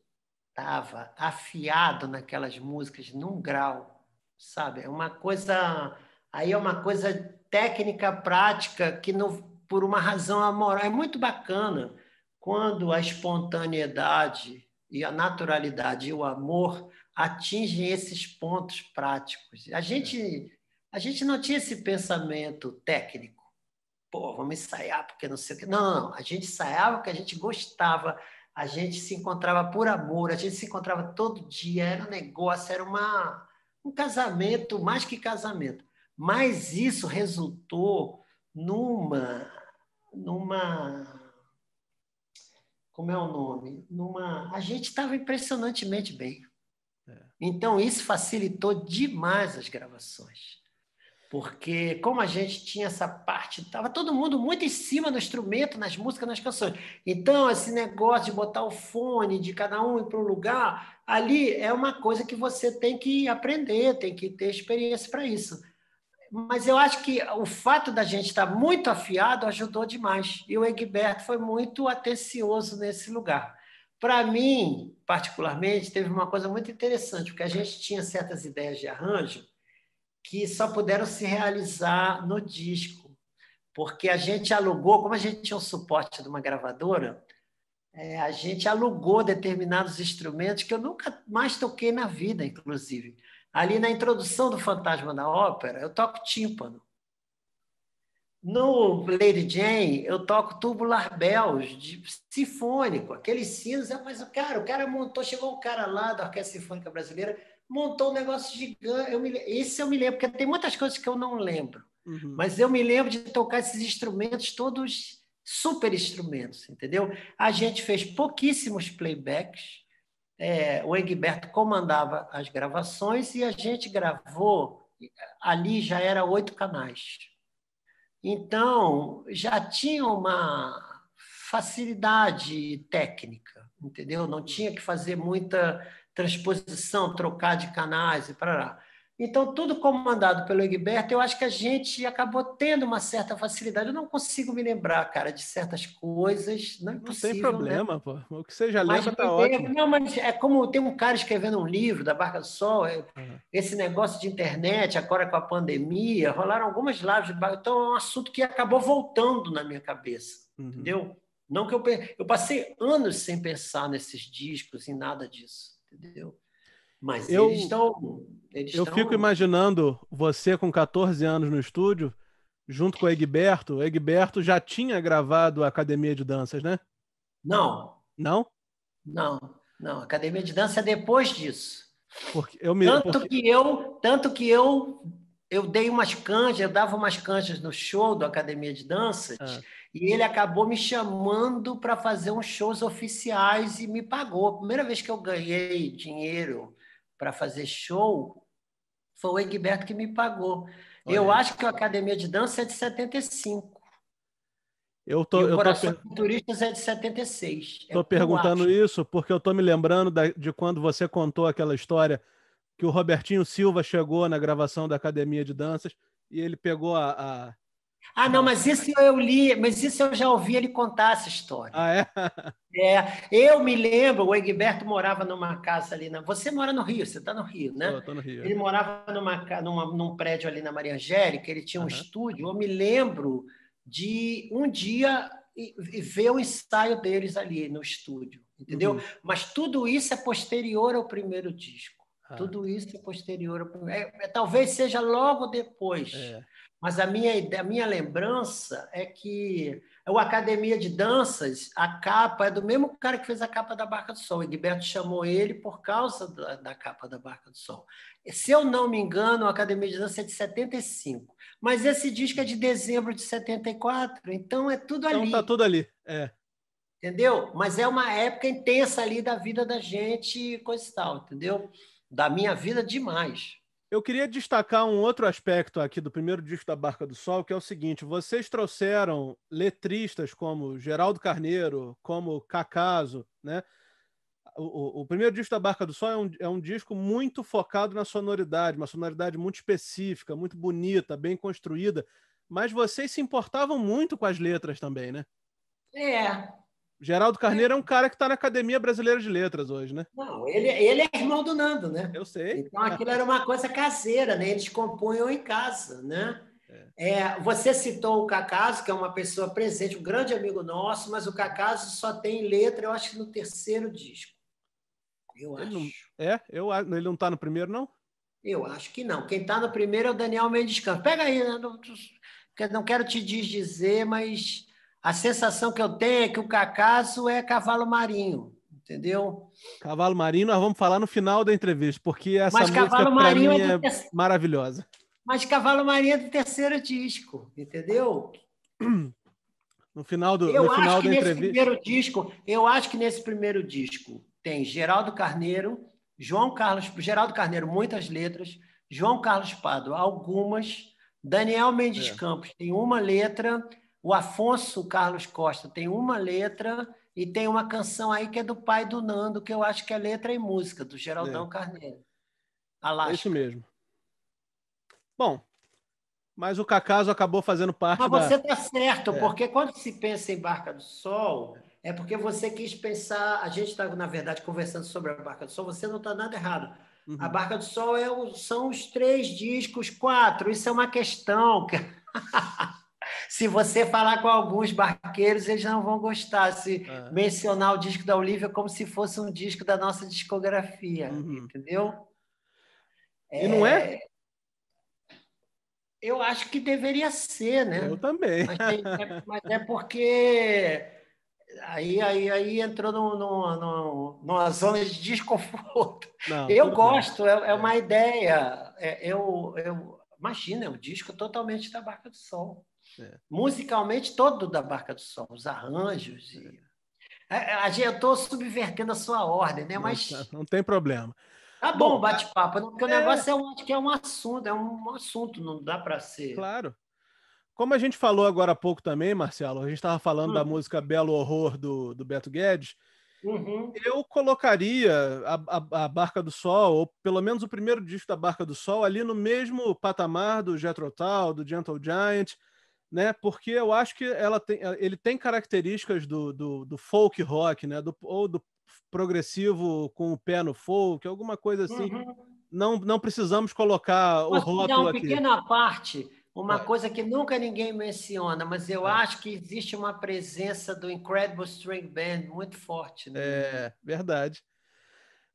estava afiado naquelas músicas num grau, sabe? É uma coisa... Aí é uma coisa técnica, prática, que não... por uma razão amoral. É muito bacana quando a espontaneidade e a naturalidade e o amor atingem esses pontos práticos. A gente não tinha esse pensamento técnico. Pô, vamos ensaiar porque não sei o quê. Não. A gente ensaiava porque a gente gostava, a gente se encontrava por amor, a gente se encontrava todo dia, era um negócio, era um casamento, mais que casamento. Mas isso resultou como é o nome? A gente estava impressionantemente bem. É. Então, isso facilitou demais as gravações. Porque, como a gente tinha essa parte, estava todo mundo muito em cima do instrumento, nas músicas, nas canções. Então, esse negócio de botar o fone de cada um para um lugar, ali é uma coisa que você tem que aprender, tem que ter experiência para isso. Mas eu acho que o fato da gente estar muito afiado ajudou demais. E o Egberto foi muito atencioso nesse lugar. Para mim, particularmente, teve uma coisa muito interessante, porque a gente tinha certas ideias de arranjo que só puderam se realizar no disco. Porque a gente alugou, como a gente tinha um suporte de uma gravadora, a gente alugou determinados instrumentos que eu nunca mais toquei na vida, inclusive. Ali na introdução do Fantasma da Ópera, eu toco tímpano. No Lady Jane, eu toco tubular bells, de sinfônico, aqueles sinos. Mas o cara montou, chegou um cara lá da Orquestra Sinfônica Brasileira, montou um negócio gigante. Esse eu me lembro, porque tem muitas coisas que eu não lembro. Uhum. Mas eu me lembro de tocar esses instrumentos, todos super instrumentos, entendeu? A gente fez pouquíssimos playbacks. O Egberto comandava as gravações e a gente gravou, ali já era 8 canais. Então, já tinha uma facilidade técnica, entendeu? Não tinha que fazer muita transposição, trocar de canais e parará. Então, tudo comandado pelo Egberto, eu acho que a gente acabou tendo uma certa facilidade. Eu não consigo me lembrar, cara, de certas coisas. Não, é possível, tem problema, né? Pô. O que você já lembra está ótimo. Não, mas é como tem um cara escrevendo um livro da Barca do Sol, esse negócio de internet, agora com a pandemia, rolaram algumas lives. Então, é um assunto que acabou voltando na minha cabeça, entendeu? Não que eu passei anos sem pensar nesses discos, em nada disso, entendeu? Mas eles estão... fico imaginando você com 14 anos no estúdio, junto com o Egberto. O Egberto já tinha gravado a Academia de Danças, né? Não. Não? Não. Academia de Dança é depois disso. Tanto que eu dei umas canjas, eu dava umas canjas no show da Academia de Danças e ele acabou me chamando para fazer uns shows oficiais e me pagou. A primeira vez que eu ganhei dinheiro para fazer show, foi o Egberto que me pagou. Olha. Eu acho que a Academia de Dança é de 75. E o Coração dos Turistas é de 76. Estou perguntando isso porque eu estou me lembrando de quando você contou aquela história que o Robertinho Silva chegou na gravação da Academia de Danças e ele pegou a... Ah, não, mas isso eu li, mas isso eu já ouvi ele contar essa história. Ah, é? É, eu me lembro, o Egberto morava numa casa ali na... Você mora no Rio, você está no Rio, né? Estou no Rio. Ele morava num prédio ali na Maria Angélica, ele tinha um estúdio, eu me lembro de um dia ver o ensaio deles ali no estúdio, entendeu? Mas tudo isso é posterior ao primeiro disco. Tudo isso é posterior ao primeiro... Talvez seja logo depois... É. Mas a minha lembrança é que a Academia de Danças, a capa é do mesmo cara que fez a capa da Barca do Sol. O Egberto chamou ele por causa da capa da Barca do Sol. Se eu não me engano, a Academia de Dança é de 75. Mas esse disco é de dezembro de 74, então é tudo ali. Então tá tudo ali, é. Entendeu? Mas é uma época intensa ali da vida da gente, coisa e tal, entendeu? Da minha vida demais. Eu queria destacar um outro aspecto aqui do primeiro disco da Barca do Sol, que é o seguinte: vocês trouxeram letristas como Geraldinho Carneiro, como Cacaso, né? O primeiro disco da Barca do Sol é um disco muito focado na sonoridade, uma sonoridade muito específica, muito bonita, bem construída, mas vocês se importavam muito com as letras também, né? É... Geraldo Carneiro é um cara que está na Academia Brasileira de Letras hoje, né? Não, ele é irmão do Nando, né? Eu sei. Então, aquilo era uma coisa caseira, né? Eles compunham em casa, né? Você citou o Cacaso, que é uma pessoa presente, um grande amigo nosso, mas o Cacaso só tem letra, eu acho que no terceiro disco. Eu acho. Ele não está no primeiro, não? Eu acho que não. Quem está no primeiro é o Daniel Mendes Campos. Pega aí, né? Não quero te dizer, mas... A sensação que eu tenho é que o Cacaso é cavalo marinho, entendeu? Cavalo marinho nós vamos falar no final da entrevista, porque essa música para mim é maravilhosa. Mas cavalo marinho é do terceiro disco, entendeu? Eu acho que nesse primeiro disco tem Geraldo Carneiro, muitas letras, João Carlos Pado, algumas, Daniel Mendes Campos tem uma letra... O Afonso Carlos Costa tem uma letra e tem uma canção aí que é do pai do Nando, que eu acho que é letra e música, do Geraldão Carneiro. Alasca. É isso mesmo. Bom, mas o Cacaso acabou fazendo parte da... Mas você está certo, porque quando se pensa em Barca do Sol, é porque você quis pensar... A gente está, na verdade, conversando sobre a Barca do Sol, você não está nada errado. A Barca do Sol são os 3 discos, 4. Isso é uma questão... Se você falar com alguns barqueiros, eles não vão gostar. Se mencionar o disco da Olívia como se fosse um disco da nossa discografia, entendeu? E não é? Eu acho que deveria ser, né? Eu também. Mas é porque aí entrou numa zona de desconforto. Não, eu gosto, é uma ideia. Imagina, é um disco totalmente da Barca do Sol. Musicalmente, todo da Barca do Sol, os arranjos. Eu estou subvertendo a sua ordem, né? Mas não tem problema. Tá bom o bate-papo, porque o negócio é um assunto, não dá para ser. Claro. Como a gente falou agora há pouco também, Marcelo, a gente estava falando da música Belo Horror do Beto Guedes, eu colocaria a Barca do Sol, ou pelo menos o primeiro disco da Barca do Sol, ali no mesmo patamar do Jethro Tull, do Gentle Giant, né? Porque eu acho que ele tem características do folk rock, né? Ou do progressivo com o pé no folk, alguma coisa assim. Não precisamos colocar o rótulo aqui. Uma pequena parte, uma coisa que nunca ninguém menciona, mas eu acho que existe uma presença do Incredible String Band muito forte, né? É, verdade.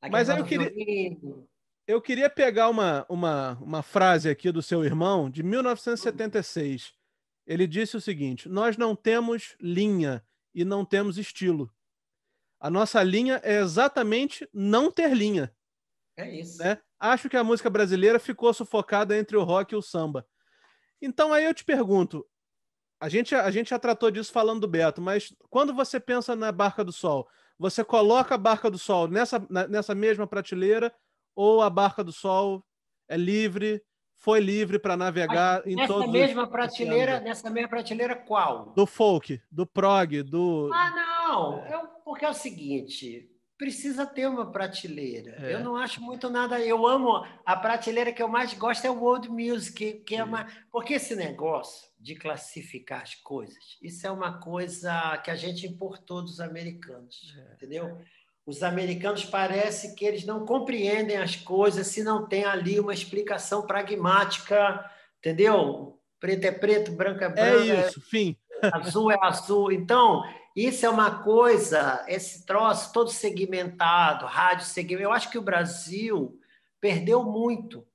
Aqui mas eu queria pegar uma frase aqui do seu irmão, de 1976. Ele disse o seguinte: nós não temos linha e não temos estilo. A nossa linha é exatamente não ter linha. É isso. Né? Acho que a música brasileira ficou sufocada entre o rock e o samba. Então, aí eu te pergunto, a gente já tratou disso falando do Beto, mas quando você pensa na Barca do Sol, você coloca a Barca do Sol nessa mesma prateleira, ou a Barca do Sol é livre, foi livre para navegar em todos mesma prateleira? Nessa mesma prateleira, qual? Do folk, do prog, do... Ah, não! Porque é o seguinte... Precisa ter uma prateleira. É. Eu não acho muito nada... Eu amo... A prateleira que eu mais gosto é o world music, que é uma... Porque esse negócio de classificar as coisas, isso é uma coisa que a gente importou dos americanos, entendeu? Os americanos parece que eles não compreendem as coisas se não tem ali uma explicação pragmática, entendeu? Preto é preto, branco é branco. É isso, fim. Azul é azul. Então... Isso é uma coisa, esse troço todo segmentado, rádio segmentado. Eu acho que o Brasil perdeu muito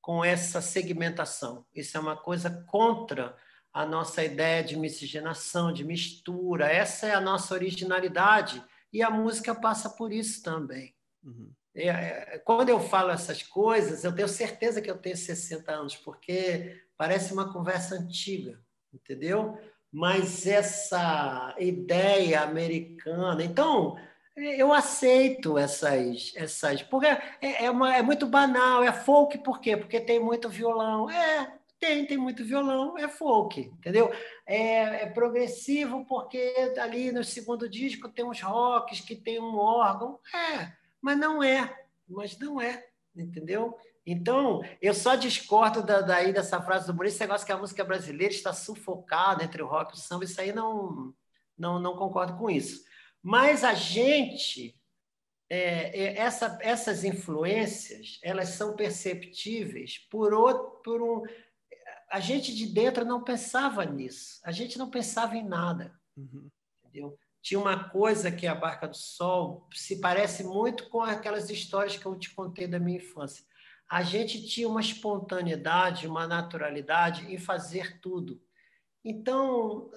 com essa segmentação. Isso é uma coisa contra a nossa ideia de miscigenação, de mistura. Essa é a nossa originalidade e a música passa por isso também. Quando eu falo essas coisas, eu tenho certeza que eu tenho 60 anos, porque parece uma conversa antiga, entendeu? Mas essa ideia americana... Então, eu aceito essas porque é muito banal, é folk por quê? Porque tem muito violão. Tem muito violão, é folk, entendeu? É progressivo porque ali no segundo disco tem uns rocks que tem um órgão. Mas não é, entendeu? Então, eu só discordo daí dessa frase do Muri, esse negócio que a música brasileira está sufocada entre o rock e o samba, isso aí não concordo com isso. Mas a gente, essas influências, elas são perceptíveis A gente de dentro não pensava nisso, a gente não pensava em nada, entendeu? Tinha uma coisa que a Barca do Sol se parece muito com aquelas histórias que eu te contei da minha infância. A gente tinha uma espontaneidade, uma naturalidade em fazer tudo. Então,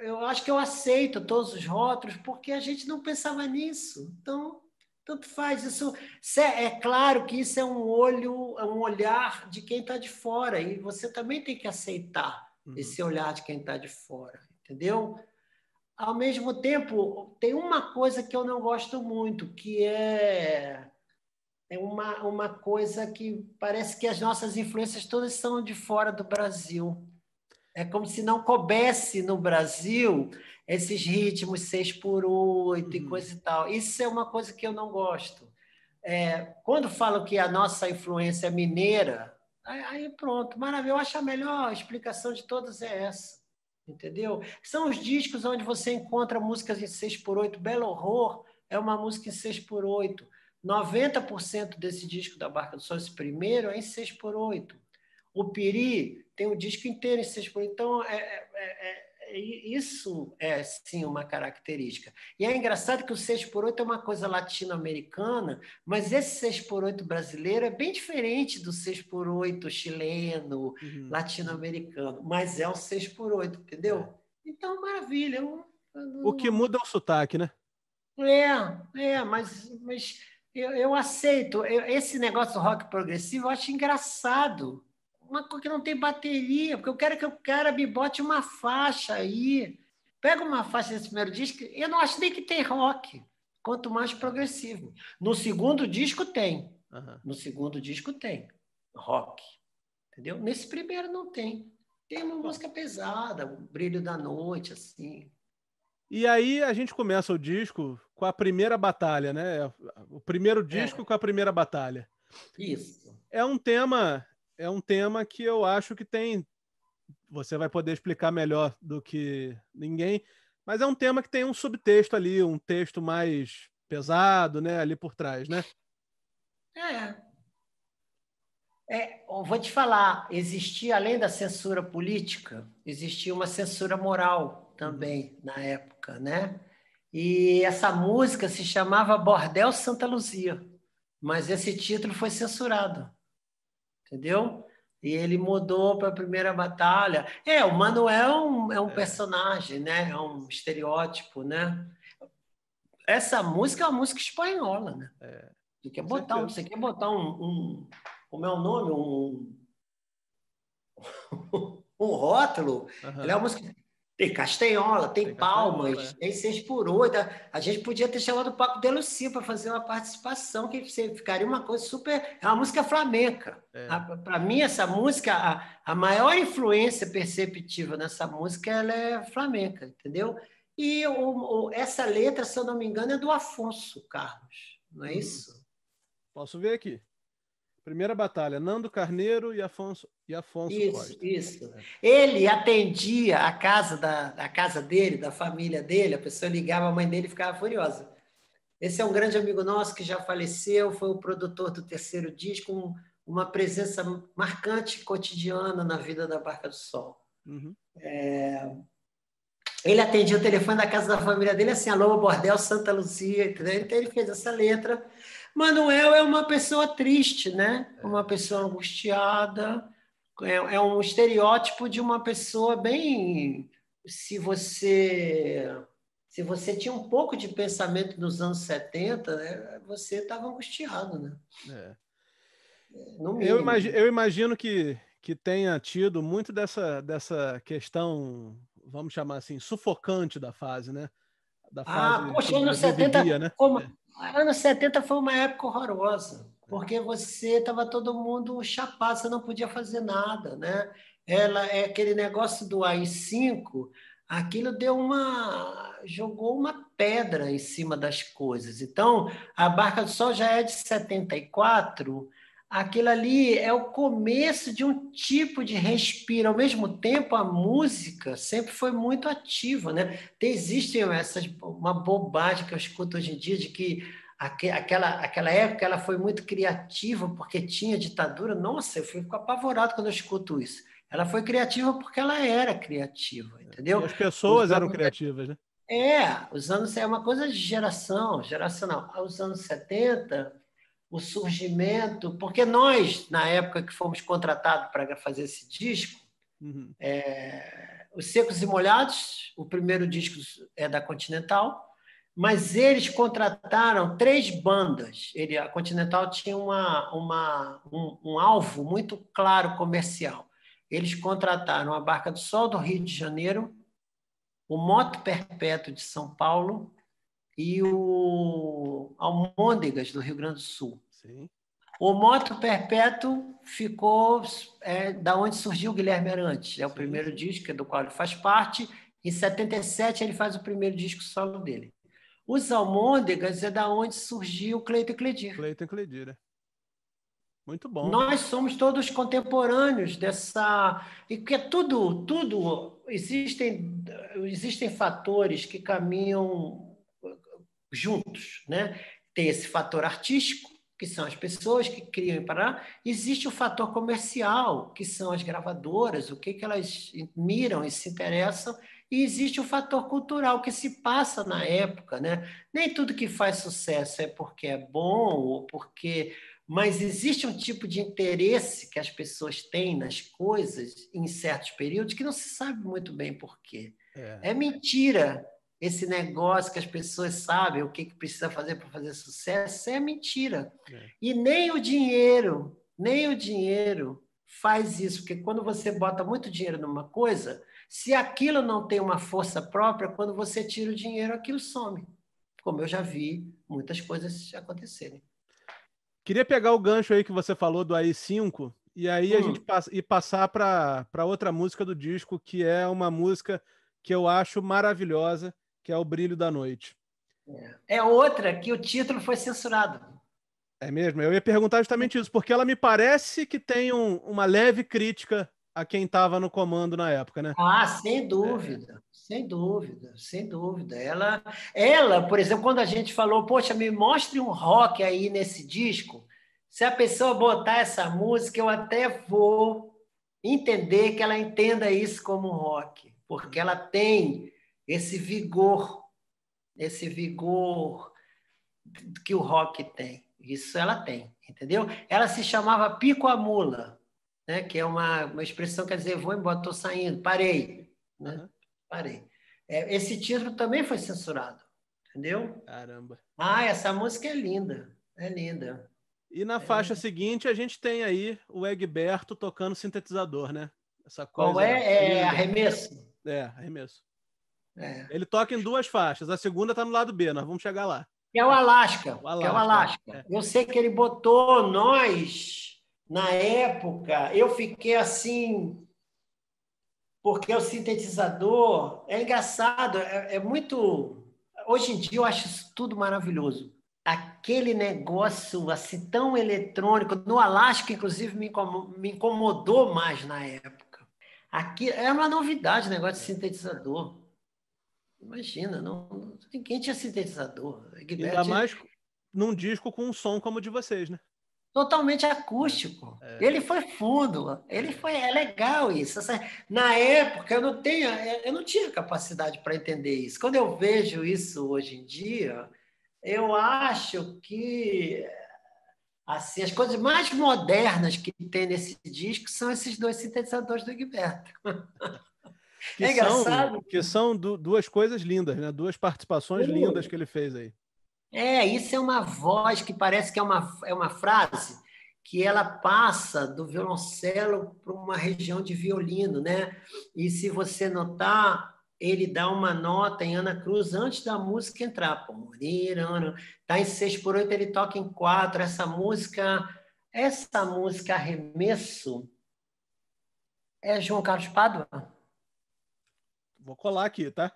eu acho que eu aceito todos os rótulos porque a gente não pensava nisso. Então, tanto faz isso. É claro que isso é um olhar de quem está de fora e você também tem que aceitar esse olhar de quem está de fora, entendeu? Ao mesmo tempo, tem uma coisa que eu não gosto muito, que é uma coisa que parece que as nossas influências todas são de fora do Brasil. É como se não coubesse no Brasil esses ritmos 6x8 e coisa e tal. Isso é uma coisa que eu não gosto. Quando falam que a nossa influência é mineira, aí pronto, maravilha. Eu acho a melhor explicação de todas é essa, entendeu? São os discos onde você encontra músicas em 6x8. Belo Horror é uma música em 6x8. 90% desse disco da Barca do Sol, esse primeiro, é em 6x8. O Piri tem o disco inteiro em 6x8. Então, isso é, sim, uma característica. E é engraçado que o 6x8 é uma coisa latino-americana, mas esse 6x8 brasileiro é bem diferente do 6x8 chileno, latino-americano. Mas é um 6x8, entendeu? Então, maravilha. O que muda é o sotaque, né? Mas... Eu aceito. Esse negócio do rock progressivo eu acho engraçado. Uma coisa que não tem bateria, porque eu quero que o cara me bote uma faixa aí. Pega uma faixa desse primeiro disco, eu não acho nem que tem rock, quanto mais progressivo. No segundo disco tem. No segundo disco tem rock. Entendeu? Nesse primeiro não tem. Tem uma música pesada, O Brilho da Noite, assim. E aí a gente começa o disco com a primeira batalha, né? O primeiro disco com a primeira batalha. Isso. É um tema que eu acho que tem... Você vai poder explicar melhor do que ninguém, mas é um tema que tem um subtexto ali, um texto mais pesado, né? Ali por trás, né? Eu vou te falar, existia, além da censura política, existia uma censura moral também na época, né? E essa música se chamava Bordel Santa Luzia, mas esse título foi censurado, entendeu? E ele mudou para a primeira batalha. O Manuel é um personagem, né? É um estereótipo, né? Essa música é uma música espanhola, né? Você quer botar um como é o nome? Um rótulo. Uhum. Ela é uma música... Tem Castanhola, tem Palmas, tem 6x8. A gente podia ter chamado o Paco de Lucia para fazer uma participação, que ficaria uma coisa super... É uma música flamenca. Para mim, essa música, a maior influência perceptiva nessa música, ela é flamenca, entendeu? E essa letra, se eu não me engano, é do Afonso Carlos, não é isso? Posso ver aqui. Primeira batalha, Nando Carneiro e Afonso Costa. Isso. Ele atendia a casa, a casa dele, da família dele. A pessoa ligava, a mãe dele ficava furiosa. Esse é um grande amigo nosso que já faleceu, foi o produtor do terceiro disco, uma presença marcante cotidiana na vida da Barca do Sol. Uhum. Ele atendia o telefone da casa da família dele, assim, alô, Bordel Santa Luzia, entendeu? Então ele fez essa letra. Manuel é uma pessoa triste, né? Uma pessoa angustiada, é um estereótipo de uma pessoa bem... Se você tinha um pouco de pensamento nos anos 70, né? Você estava angustiado, né? No mínimo. Eu imagino que tenha tido muito dessa questão, vamos chamar assim, sufocante da fase, né? Da fase que anos 70, vivia, né? Anos 70 foi uma época horrorosa, porque você estava todo mundo chapado, você não podia fazer nada, né? Aquele negócio do AI-5, aquilo jogou uma pedra em cima das coisas. Então, a Barca do Sol já é de 74, aquilo ali é o começo de um tipo de respiro. Ao mesmo tempo, a música sempre foi muito ativa, né? Existe uma bobagem que eu escuto hoje em dia de que aquela época ela foi muito criativa porque tinha ditadura. Nossa, eu fico apavorado quando eu escuto isso. Ela foi criativa porque ela era criativa, entendeu? E as pessoas eram criativas, né? É uma coisa de geracional. Os anos 70... o surgimento, porque nós, na época que fomos contratados para fazer esse disco, os Secos e Molhados, o primeiro disco é da Continental, mas eles contrataram 3 bandas. A Continental tinha um alvo muito claro comercial. Eles contrataram a Barca do Sol do Rio de Janeiro, o Moto Perpétuo de São Paulo, e o Almôndegas, do Rio Grande do Sul. Sim. O Moto Perpétuo ficou da onde surgiu o Guilherme Arantes. É o primeiro disco do qual ele faz parte. Em 77, ele faz o primeiro disco solo dele. Os Almôndegas é da onde surgiu o Cleito e Cledir. Cleito e Cledir, né? Muito bom. Nós somos todos contemporâneos dessa... E porque tudo... Existem fatores que caminham... juntos, né? Tem esse fator artístico, que são as pessoas que criam em Paraná. Existe o fator comercial, que são as gravadoras, o que elas miram e se interessam. E existe o fator cultural, que se passa na época, né? Nem tudo que faz sucesso é porque é bom ou porque... Mas existe um tipo de interesse que as pessoas têm nas coisas em certos períodos que não se sabe muito bem por quê. É mentira. Esse negócio que as pessoas sabem o que precisa fazer para fazer sucesso é mentira. E nem o dinheiro faz isso, porque quando você bota muito dinheiro numa coisa, se aquilo não tem uma força própria, quando você tira o dinheiro, aquilo some. Como eu já vi muitas coisas acontecerem. Queria pegar o gancho aí que você falou do AI-5 E aí a gente passar para outra música do disco, que é uma música que eu acho maravilhosa, que é O Brilho da Noite. É outra que o título foi censurado. É mesmo? Eu ia perguntar justamente isso, porque ela me parece que tem uma leve crítica a quem estava no comando na época, né? Ah, sem dúvida, sem dúvida, sem dúvida. Ela, por exemplo, quando a gente falou, poxa, me mostre um rock aí nesse disco, se a pessoa botar essa música, eu até vou entender que ela entenda isso como rock, porque ela tem esse vigor que o rock tem. Isso ela tem, entendeu? Ela se chamava Pico a Mula, né? Que é uma expressão que quer dizer vou embora, estou saindo, parei. Né? Uhum. Parei. É, esse título também foi censurado, entendeu? Caramba. Ah, essa música é linda, é linda. E na faixa seguinte a gente tem aí o Egberto tocando sintetizador, né? Essa coisa. Qual é? É Arremesso. É, Arremesso. É. Ele toca em duas faixas, a segunda está no lado B, nós vamos chegar lá. Que é o Alasca. O Alasca. Que é o Alasca. É. Eu sei que ele botou nós, na época, eu fiquei assim, porque o sintetizador é engraçado, é muito... Hoje em dia eu acho isso tudo maravilhoso. Aquele negócio assim tão eletrônico, no Alasca, inclusive, me incomodou mais na época. Aqui, é uma novidade o negócio de sintetizador. Imagina, não, ninguém tinha sintetizador. Ainda mais num disco com um som como o de vocês, né? Totalmente acústico. É. Ele foi fundo. Ele foi, é legal isso. Na época, eu não tinha capacidade para entender isso. Quando eu vejo isso hoje em dia, eu acho que assim, as coisas mais modernas que tem nesse disco são esses dois sintetizadores do Egberto. Que são duas coisas lindas, né? Duas participações lindas que ele fez aí. É, isso é uma voz que parece que é uma frase que ela passa do violoncelo para uma região de violino, né? E se você notar, ele dá uma nota em Ana Cruz antes da música entrar. Tá em 6/8, ele toca em 4. Essa música Arremesso é João Carlos Pádua. Vou colar aqui, tá?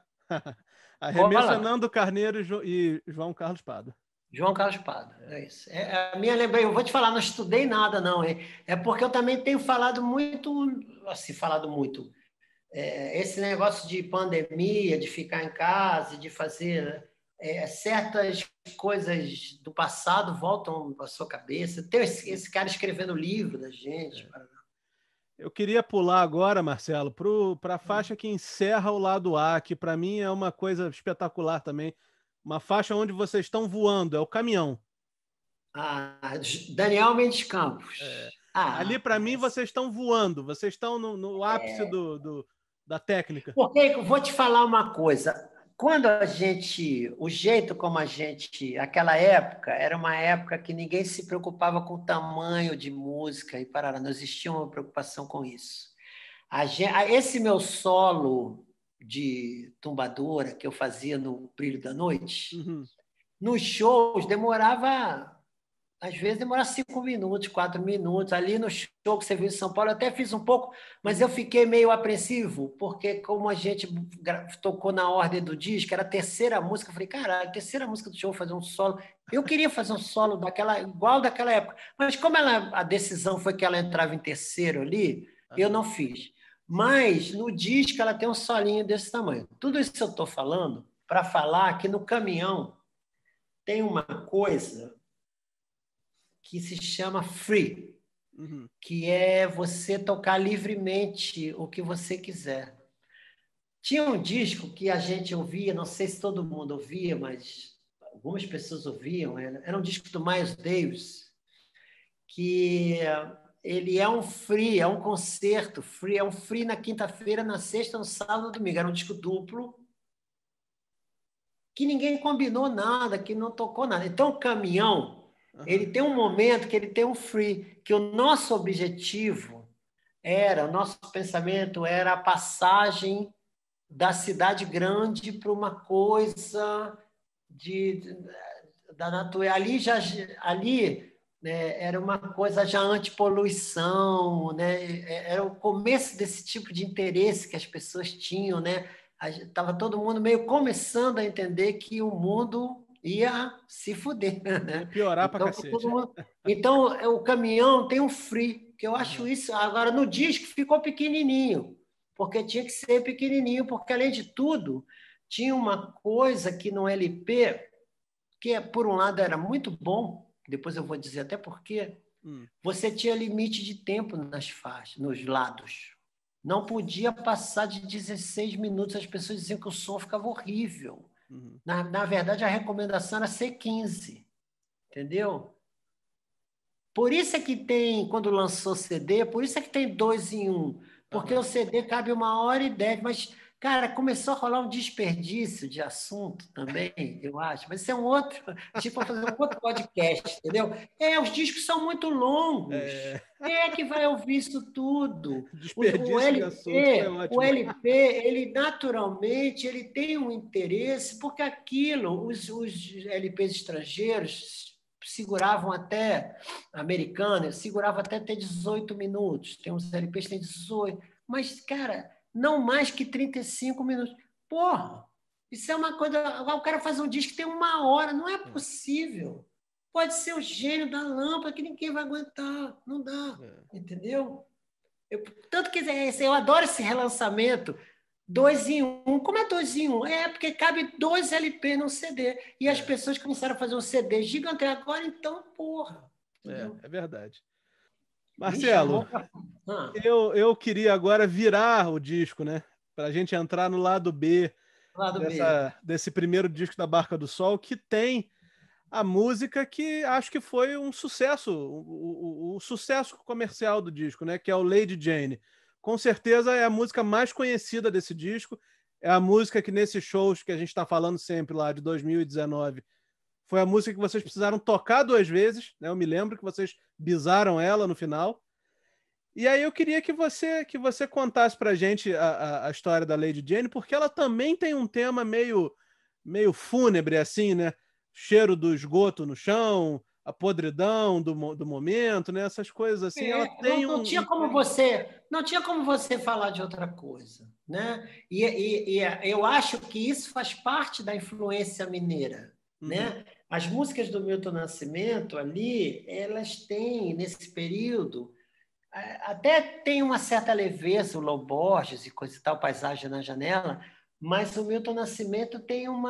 Arremesso é Nando Carneiro e João Carlos Pádua. João Carlos Pádua, é isso. A minha lembrança, eu vou te falar, não estudei nada, não. É porque eu também tenho falado muito. Esse negócio de pandemia, de ficar em casa, de fazer certas coisas do passado voltam à sua cabeça. Tem esse cara escrevendo livro da gente, Eu queria pular agora, Marcelo, para a faixa que encerra o lado A, que para mim é uma coisa espetacular também. Uma faixa onde vocês estão voando, é o caminhão. Ah, Daniel Mendes Campos. É. Ali, para mim, vocês estão voando, vocês estão no ápice da técnica. Porque eu vou te falar uma coisa. Quando a gente... O jeito como a gente... Aquela época era uma época que ninguém se preocupava com o tamanho de música e parará. Não existia uma preocupação com isso. Esse meu solo de tumbadora que eu fazia no Brilho da Noite, nos shows demorava... Às vezes demorava 5 minutos, 4 minutos. Ali no show que você viu em São Paulo, eu até fiz um pouco, mas eu fiquei meio apreensivo, porque como a gente tocou na ordem do disco, era a terceira música, eu falei, caralho, a terceira música do show, fazer um solo. Eu queria fazer um solo igual daquela época, mas como a decisão foi que ela entrava em terceiro ali, eu não fiz. Mas no disco ela tem um solinho desse tamanho. Tudo isso que eu estou falando para falar que no caminhão tem uma coisa... que se chama free, que é você tocar livremente o que você quiser. Tinha um disco que a gente ouvia, não sei se todo mundo ouvia, mas algumas pessoas ouviam, era um disco do Miles Davis, que ele é um free, é um concerto free, é um free na quinta-feira, na sexta, no sábado, no domingo. Era um disco duplo, que ninguém combinou nada, que não tocou nada. Então, o caminhão... Ele tem um momento que ele tem um free, que o nosso objetivo era, o nosso pensamento era a passagem da cidade grande para uma coisa da natureza. Ali, né? Era uma coisa já antipoluição, né? Era o começo desse tipo de interesse que as pessoas tinham, né? Estava todo mundo meio começando a entender que o mundo ia se fuder, né? Piorar para cacete. Então, o caminhão tem um free, que eu acho isso... Agora, no disco ficou pequenininho, porque tinha que ser pequenininho, porque, além de tudo, tinha uma coisa que no LP, que, por um lado, era muito bom, depois eu vou dizer até porquê, você tinha limite de tempo nas faixas, nos lados. Não podia passar de 16 minutos. As pessoas diziam que o som ficava horrível. Na verdade, a recomendação era ser 15. Entendeu? Por isso é que tem, quando lançou CD, por isso é que tem 2 em 1. Porque o CD cabe 1h10. Mas, cara, começou a rolar um desperdício de assunto também, eu acho. Mas isso é um outro... Tipo, fazer um outro podcast, entendeu? Os discos são muito longos. Quem é que vai ouvir isso tudo? O LP, ele naturalmente ele tem um interesse, porque aquilo, os LPs estrangeiros seguravam até, americanos, seguravam até 18 minutos. Tem uns LPs que têm 18. Mas, cara, não mais que 35 minutos. Porra, isso é uma coisa... O cara faz um disco que tem 1 hora. Não é possível. Pode ser o gênio da lâmpada que ninguém vai aguentar. Não dá, entendeu? Tanto que eu adoro esse relançamento 2 em 1. Como é 2 em 1? É porque cabe 2 LP num CD. E as pessoas começaram a fazer um CD gigante agora, então, porra. É verdade. Marcelo, eu queria agora virar o disco, né? Para a gente entrar no lado B, desse primeiro disco da Barca do Sol, que tem a música que acho que foi um sucesso, o sucesso comercial do disco, né? Que é o Lady Jane. Com certeza é a música mais conhecida desse disco, é a música que nesses shows que a gente está falando sempre lá, de 2019, foi a música que vocês precisaram tocar 2 vezes, né? Eu me lembro que vocês bizaram ela no final. E aí eu queria que você contasse pra gente a história da Lady Jane, porque ela também tem um tema meio fúnebre, assim, né? Cheiro do esgoto no chão, a podridão do momento, né? Essas coisas assim. Ela tem não tinha como você falar de outra coisa, né? E eu acho que isso faz parte da influência mineira, né? As músicas do Milton Nascimento ali, elas têm nesse período até tem uma certa leveza, o Lou Borges e coisa e tal, Paisagem na Janela, mas o Milton Nascimento tem um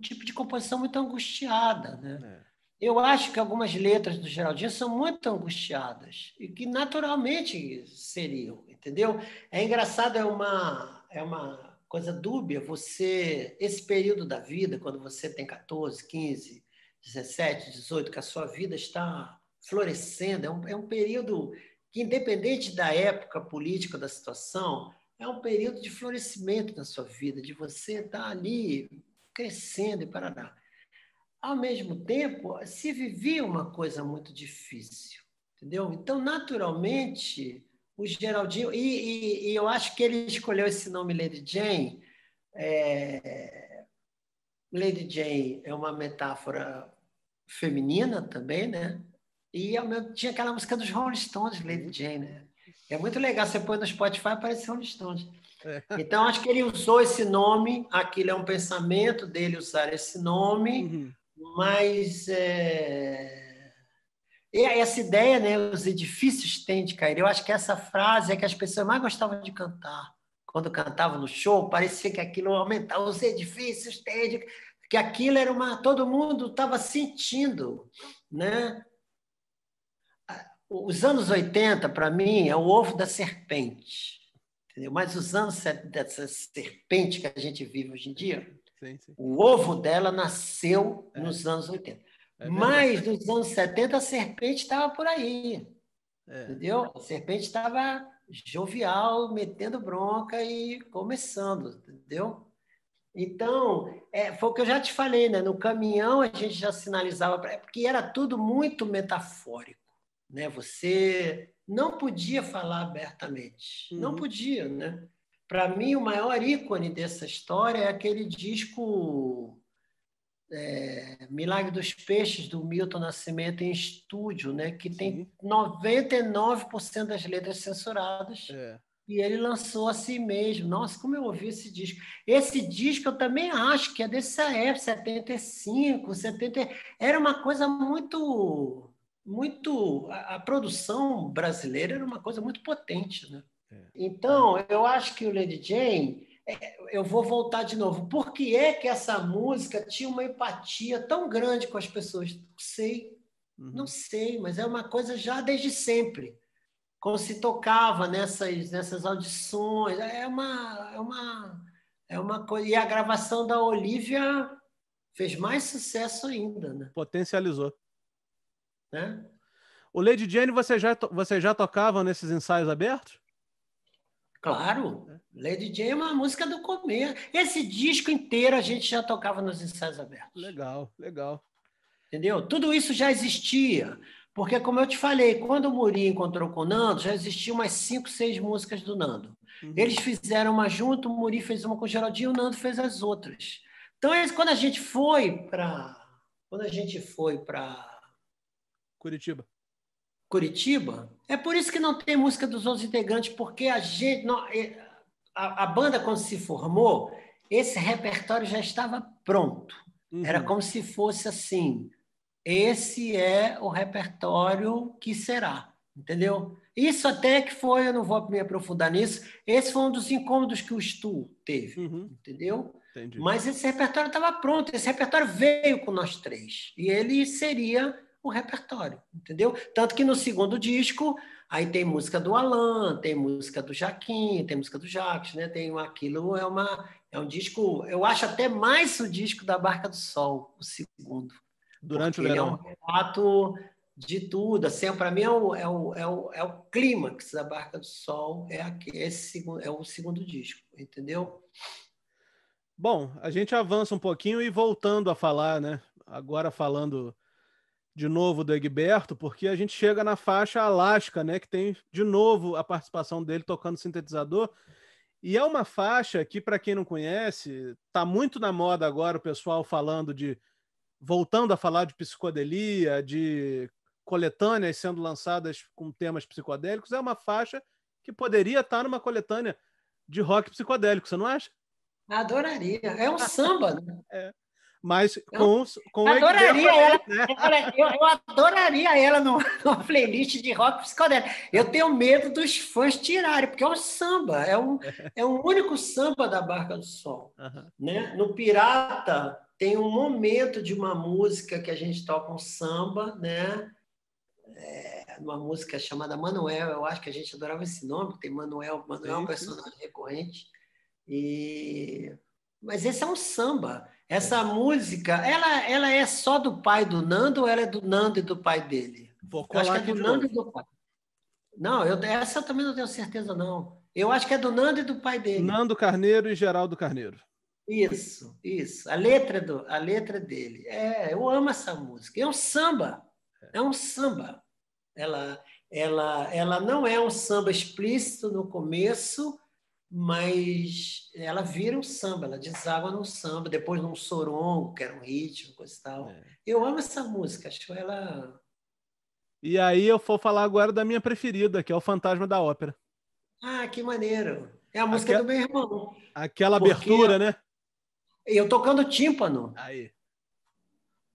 tipo de composição muito angustiada, né? Eu acho que algumas letras do Geraldinho são muito angustiadas e que naturalmente seriam, entendeu? É engraçado, é uma coisa dúbia, esse período da vida, quando você tem 14, 15, 17, 18, que a sua vida está florescendo, é um período que, independente da época política, da situação, é um período de florescimento na sua vida, de você estar ali crescendo e paraná. Ao mesmo tempo, se vivia uma coisa muito difícil, entendeu? Então, naturalmente... O Geraldinho, e eu acho que ele escolheu esse nome Lady Jane. Lady Jane é uma metáfora feminina também, né? E tinha aquela música dos Rolling Stones, Lady Jane, né? É muito legal, você põe no Spotify, aparece Rolling Stones. Então, acho que ele usou esse nome, aquilo é um pensamento dele usar esse nome, mas... E essa ideia, né, os edifícios têm de cair. Eu acho que essa frase é que as pessoas mais gostavam de cantar. Quando cantavam no show, parecia que aquilo aumentava. Os edifícios têm de... Que aquilo era uma... Todo mundo estava sentindo, né? Os anos 80, para mim, é o ovo da serpente. Entendeu? Mas os anos dessa serpente que a gente vive hoje em dia, o ovo dela nasceu nos anos 80. Mas nos anos 70 a serpente estava por aí, entendeu? A serpente estava jovial, metendo bronca e começando, entendeu? Então, foi o que eu já te falei, né? No caminhão a gente já sinalizava, porque era tudo muito metafórico, né? Você não podia falar abertamente, não podia, né? Para mim, o maior ícone dessa história é aquele disco... Milagre dos Peixes, do Milton Nascimento, em estúdio, né? Que sim, tem 99% das letras censuradas. É. E ele lançou a si mesmo. Nossa, como eu ouvi esse disco. Esse disco eu também acho que é dessa época, 75, 70... Era uma coisa muito... A produção brasileira era uma coisa muito potente, né? É. Então, eu acho que o Lady Jane... Eu vou voltar de novo. Por que é que essa música tinha uma empatia tão grande com as pessoas? Não sei, não sei, mas é uma coisa já desde sempre. Como se tocava nessas audições. É uma coisa... E a gravação da Olivia fez mais sucesso ainda, né? Potencializou. Né? O Lady Jane, você já tocava nesses ensaios abertos? Claro, Lady Jane é uma música do começo. Esse disco inteiro a gente já tocava nos ensaios abertos. Legal, legal. Entendeu? Tudo isso já existia, porque, como eu te falei, quando o Muri encontrou com o Nando, já existiam umas 5, 6 músicas do Nando. Uhum. Eles fizeram uma junto, o Muri fez uma com o Geraldinho, o Nando fez as outras. Então, quando a gente foi para Curitiba. Curitiba, é por isso que não tem música dos outros integrantes, porque a banda, quando se formou, esse repertório já estava pronto. Uhum. Era como se fosse assim, esse é o repertório que será, entendeu? Isso até que foi, eu não vou me aprofundar nisso, esse foi um dos incômodos que o Stu teve, entendeu? Entendi. Mas esse repertório estava pronto, esse repertório veio com nós três, e ele seria... o repertório, entendeu? Tanto que no segundo disco, aí tem música do Alan, tem música do Jaquim, tem música do Jacques, né? Tem aquilo, é um disco, eu acho até mais o disco da Barca do Sol, o segundo. Durante o verão. É um relato de tudo, assim, para mim é o clímax da Barca do Sol, é o segundo disco, entendeu? Bom, a gente avança um pouquinho e voltando a falar, né? Agora falando de novo do Egberto, porque a gente chega na faixa Alaska, né, que tem de novo a participação dele tocando sintetizador, e é uma faixa que, para quem não conhece, está muito na moda agora, o pessoal voltando a falar de psicodelia, de coletâneas sendo lançadas com temas psicodélicos. É uma faixa que poderia estar numa coletânea de rock psicodélico, você não acha? Adoraria, é um samba, né? É. Mas com adoraria ela, né? eu adoraria ela numa playlist de rock psicodélico. Eu tenho medo dos fãs tirarem, porque é um samba, é um único samba da Barca do Sol. Uhum. Né? No Pirata tem um momento de uma música que a gente toca um samba, né? Uma música chamada Manuel, eu acho que a gente adorava esse nome, porque tem Manuel é um personagem recorrente. Mas esse é um samba. Essa música, ela é só do pai do Nando ou ela é do Nando e do pai dele? Eu acho que é do Nando e do pai. Não, essa eu também não tenho certeza, não. Eu acho que é do Nando e do pai dele. Nando Carneiro e Geraldo Carneiro. Isso, isso. A letra dele. Eu amo essa música. É um samba. É um samba. Ela não é um samba explícito no começo, mas ela vira um samba, ela deságua num samba, depois num sorongo, que era um ritmo, coisa e tal. É. Eu amo essa música, acho ela... E aí eu vou falar agora da minha preferida, que é o Fantasma da Ópera. Ah, que maneiro! É a música do meu irmão. Aquela abertura, né? Eu tocando tímpano. Aí.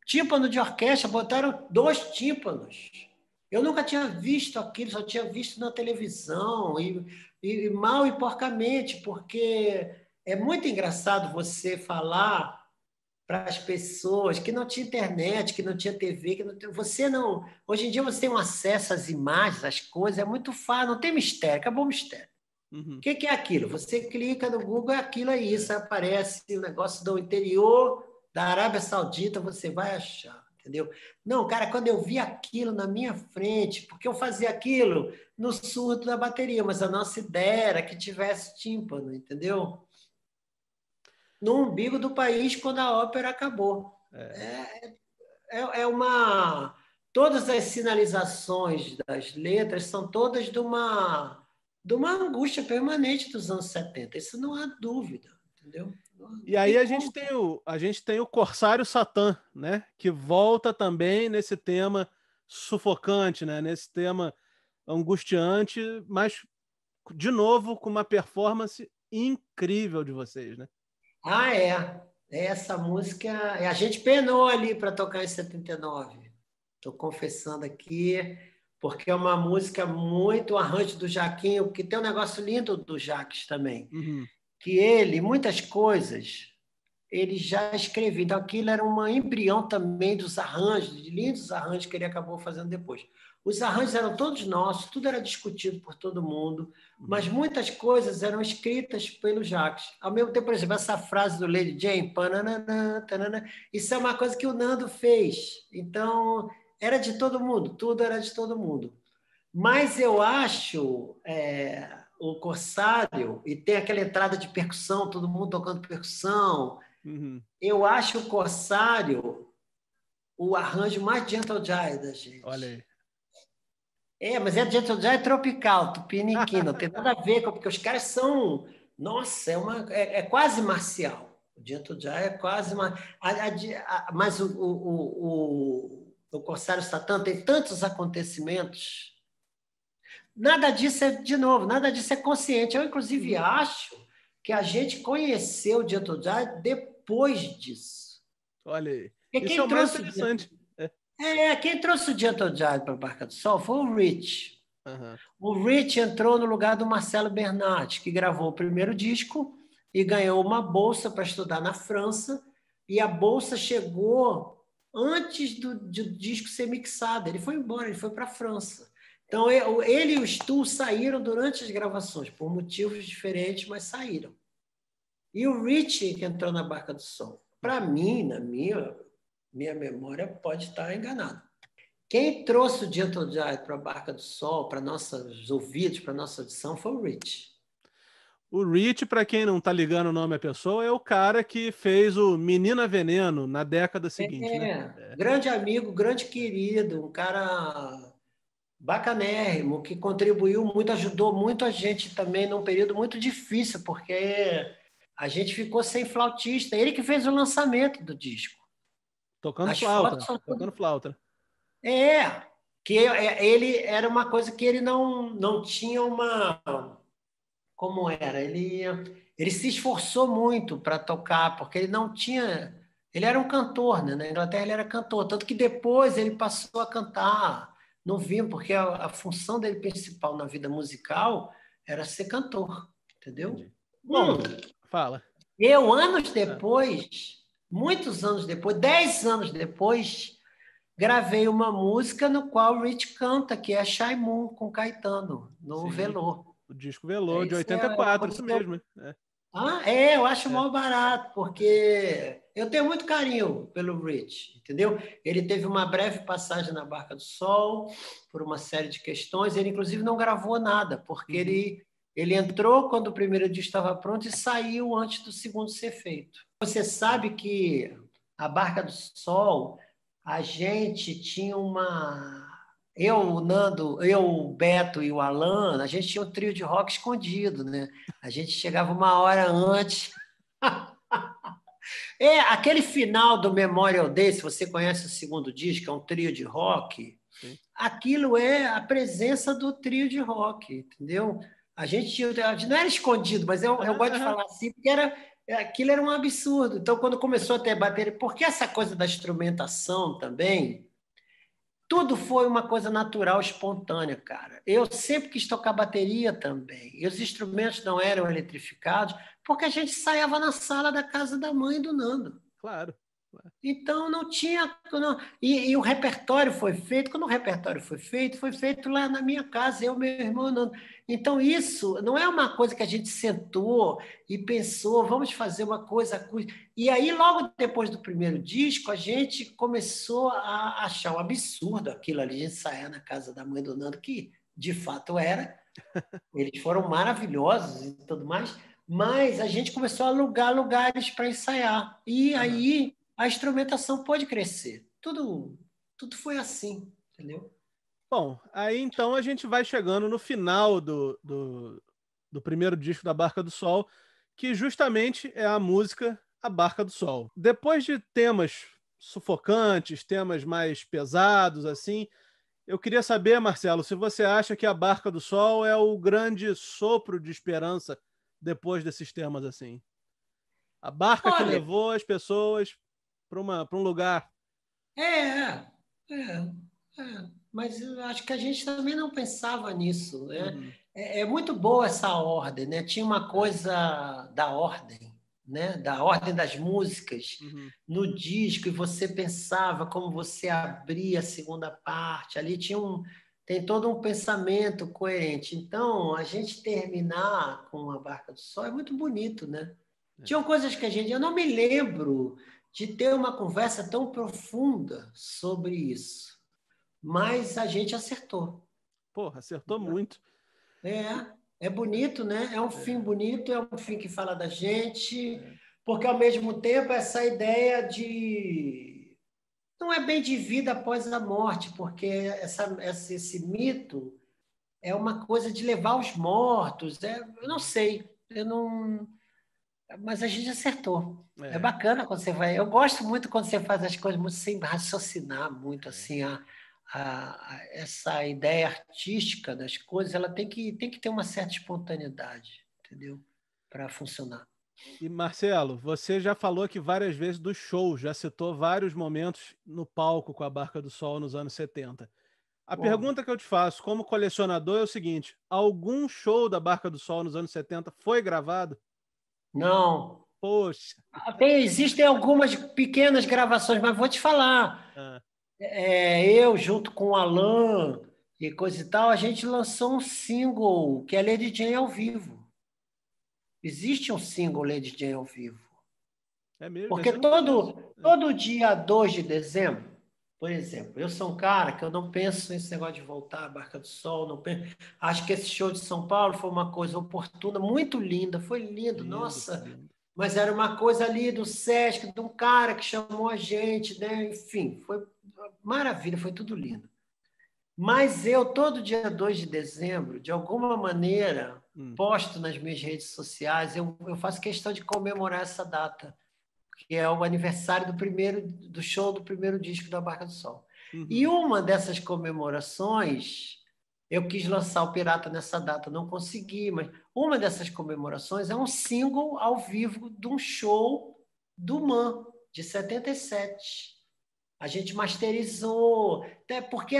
Tímpano de orquestra, botaram 2 tímpanos. Eu nunca tinha visto aquilo, só tinha visto na televisão, e mal e porcamente, porque é muito engraçado você falar para as pessoas que não tinha internet, que não tinha TV, que não tinha... Hoje em dia você tem um acesso às imagens, às coisas, é muito fácil, não tem mistério, acabou o mistério. Uhum. O que é aquilo? Você clica no Google, aquilo é isso, aparece o negócio do interior da Arábia Saudita, você vai achar. Entendeu? Não, cara, quando eu vi aquilo na minha frente, porque eu fazia aquilo no surdo da bateria, mas a nossa ideia era que tivesse tímpano, entendeu? No umbigo do país, quando a ópera acabou. Todas as sinalizações das letras são todas de uma angústia permanente dos anos 70, isso não há dúvida, entendeu? E aí a gente tem o Corsário Satã, né? Que volta também nesse tema sufocante, né? Nesse tema angustiante, mas de novo com uma performance incrível de vocês, né? Ah, é. Essa música... A gente penou ali para tocar em 79. Estou confessando aqui, porque é uma música muito arranjo do Jaquinho, porque tem um negócio lindo do Jaques também, que ele, muitas coisas, ele já escrevia. Então, aquilo era um embrião também dos arranjos, de lindos arranjos que ele acabou fazendo depois. Os arranjos eram todos nossos, tudo era discutido por todo mundo, mas muitas coisas eram escritas pelo Jaques. Ao mesmo tempo, por exemplo, essa frase do Lady Jane, pananana, tanana, isso é uma coisa que o Nando fez. Então, era de todo mundo, tudo era de todo mundo. Mas eu acho o Corsário, e tem aquela entrada de percussão, todo mundo tocando percussão, eu acho o Corsário o arranjo mais Gentle Giant da gente. Olha aí. Mas é Gentle Giant tropical, tupiniquim, não tem nada a ver, porque os caras são... Nossa, é quase marcial. O Gentle Giant é quase... Mas o Corsário Satã tem tantos acontecimentos. Nada disso é, de novo, nada disso é consciente. Eu, inclusive, acho que a gente conheceu o Gentle Giant depois disso. Olha aí. Isso é o mais interessante. Quem trouxe o Gentle Giant para a Barca do Sol foi o Richie. O Richie entrou no lugar do Marcelo Bernardi, que gravou o primeiro disco e ganhou uma bolsa para estudar na França, e a bolsa chegou antes do disco ser mixado. Ele foi embora, ele foi para a França. Então, ele e o Stu saíram durante as gravações, por motivos diferentes, mas saíram. E o Richie que entrou na Barca do Sol. Para mim, na minha memória pode estar enganada. Quem trouxe o Gentle Giant para a Barca do Sol, para nossos ouvidos, para nossa audição, foi o Rich. O Rich, para quem não está ligando o nome à pessoa, é o cara que fez o Menina Veneno na década seguinte. Né? Grande amigo, grande querido, um cara bacanérrimo, que contribuiu muito, ajudou muito a gente também num período muito difícil, porque a gente ficou sem flautista. Ele que fez o lançamento do disco. Tocando flauta. Que ele era uma coisa que ele não tinha uma... Como era? Ele se esforçou muito para tocar, porque ele não tinha... Ele era um cantor, né? Na Inglaterra ele era cantor, tanto que depois ele passou a cantar no vinho, porque a função dele principal na vida musical era ser cantor, entendeu? Bom, fala. Eu, anos depois... Muitos anos depois, 10 anos depois, gravei uma música no qual o Rich canta, que é Shy Moon, com Caetano, no Velô. O disco Velô, de 84, isso mesmo. Eu acho mal barato, porque eu tenho muito carinho pelo Rich, entendeu? Ele teve uma breve passagem na Barca do Sol, por uma série de questões, ele inclusive não gravou nada, porque ele entrou quando o primeiro disco estava pronto e saiu antes do segundo ser feito. Você sabe que a Barca do Sol, a gente tinha uma... Eu, o Nando, eu, o Beto e o Alan, a gente tinha um trio de rock escondido, né? A gente chegava uma hora antes. Aquele final do Memorial Day, se você conhece o segundo disco, é um trio de rock, aquilo é a presença do trio de rock, entendeu? A gente não era escondido, mas eu gosto de falar assim, porque aquilo era um absurdo. Então, quando começou a ter bateria... Porque essa coisa da instrumentação também, tudo foi uma coisa natural, espontânea, cara. Eu sempre quis tocar bateria também. E os instrumentos não eram eletrificados, porque a gente saiava na sala da casa da mãe do Nando. Claro. Então, não tinha... Não. E o repertório foi feito. Quando o repertório foi feito lá na minha casa, eu, meu irmão, Nando... Então, isso não é uma coisa que a gente sentou e pensou, vamos fazer uma coisa... E aí, logo depois do primeiro disco, a gente começou a achar um absurdo aquilo ali, de ensaiar na casa da mãe do Nando, que de fato era. Eles foram maravilhosos e tudo mais, mas a gente começou a alugar lugares para ensaiar. E aí, a instrumentação pôde crescer. Tudo foi assim, entendeu? Bom, aí então a gente vai chegando no final do primeiro disco da Barca do Sol, que justamente é a música A Barca do Sol. Depois de temas sufocantes, temas mais pesados, assim, eu queria saber, Marcelo, se você acha que A Barca do Sol é o grande sopro de esperança depois desses temas, assim. A barca que levou as pessoas para um lugar. Mas eu acho que a gente também não pensava nisso. Né? Uhum. É muito boa essa ordem, né? Tinha uma coisa da ordem, né? Da ordem das músicas, uhum, no disco, e você pensava como você abria a segunda parte. Ali tem todo um pensamento coerente. Então, a gente terminar com A Barca do Sol é muito bonito, né? É. Tinham coisas que eu não me lembro de ter uma conversa tão profunda sobre isso. Mas a gente acertou. Porra, acertou muito. É bonito, né? É um fim bonito, é um fim que fala da gente, porque, ao mesmo tempo, essa ideia de... Não é bem de vida após a morte, porque esse mito é uma coisa de levar os mortos. Eu não sei, eu não... Mas a gente acertou. É bacana quando você vai... Eu gosto muito quando você faz as coisas muito sem raciocinar muito, assim... Essa ideia artística das coisas, ela tem que ter uma certa espontaneidade, entendeu? Para funcionar. E, Marcelo, você já falou aqui várias vezes do show, já citou vários momentos no palco com A Barca do Sol nos anos 70. A pergunta que eu te faço, como colecionador, é o seguinte: algum show da Barca do Sol nos anos 70 foi gravado? Não. Poxa. Existem algumas pequenas gravações, mas vou te falar... eu, junto com o Alan e coisa e tal, a gente lançou um single que é Lady Jane ao vivo. Existe um single Lady Jane ao vivo. É mesmo? Porque todo dia 2 de dezembro, por exemplo, eu sou um cara que eu não penso nesse negócio de voltar à Barca do Sol, não penso. Acho que esse show de São Paulo foi uma coisa oportuna, muito linda, foi lindo, nossa... Lindo. Mas era uma coisa ali do Sesc, de um cara que chamou a gente, né? Enfim, foi maravilha, foi tudo lindo. Mas eu, todo dia 2 de dezembro, de alguma maneira, posto nas minhas redes sociais, eu faço questão de comemorar essa data, que é o aniversário do show do primeiro disco da Barca do Sol. Uhum. E uma dessas comemorações... Eu quis lançar o Pirata nessa data, não consegui, mas uma dessas comemorações é um single ao vivo de um show do Man, de 77. A gente masterizou, até porque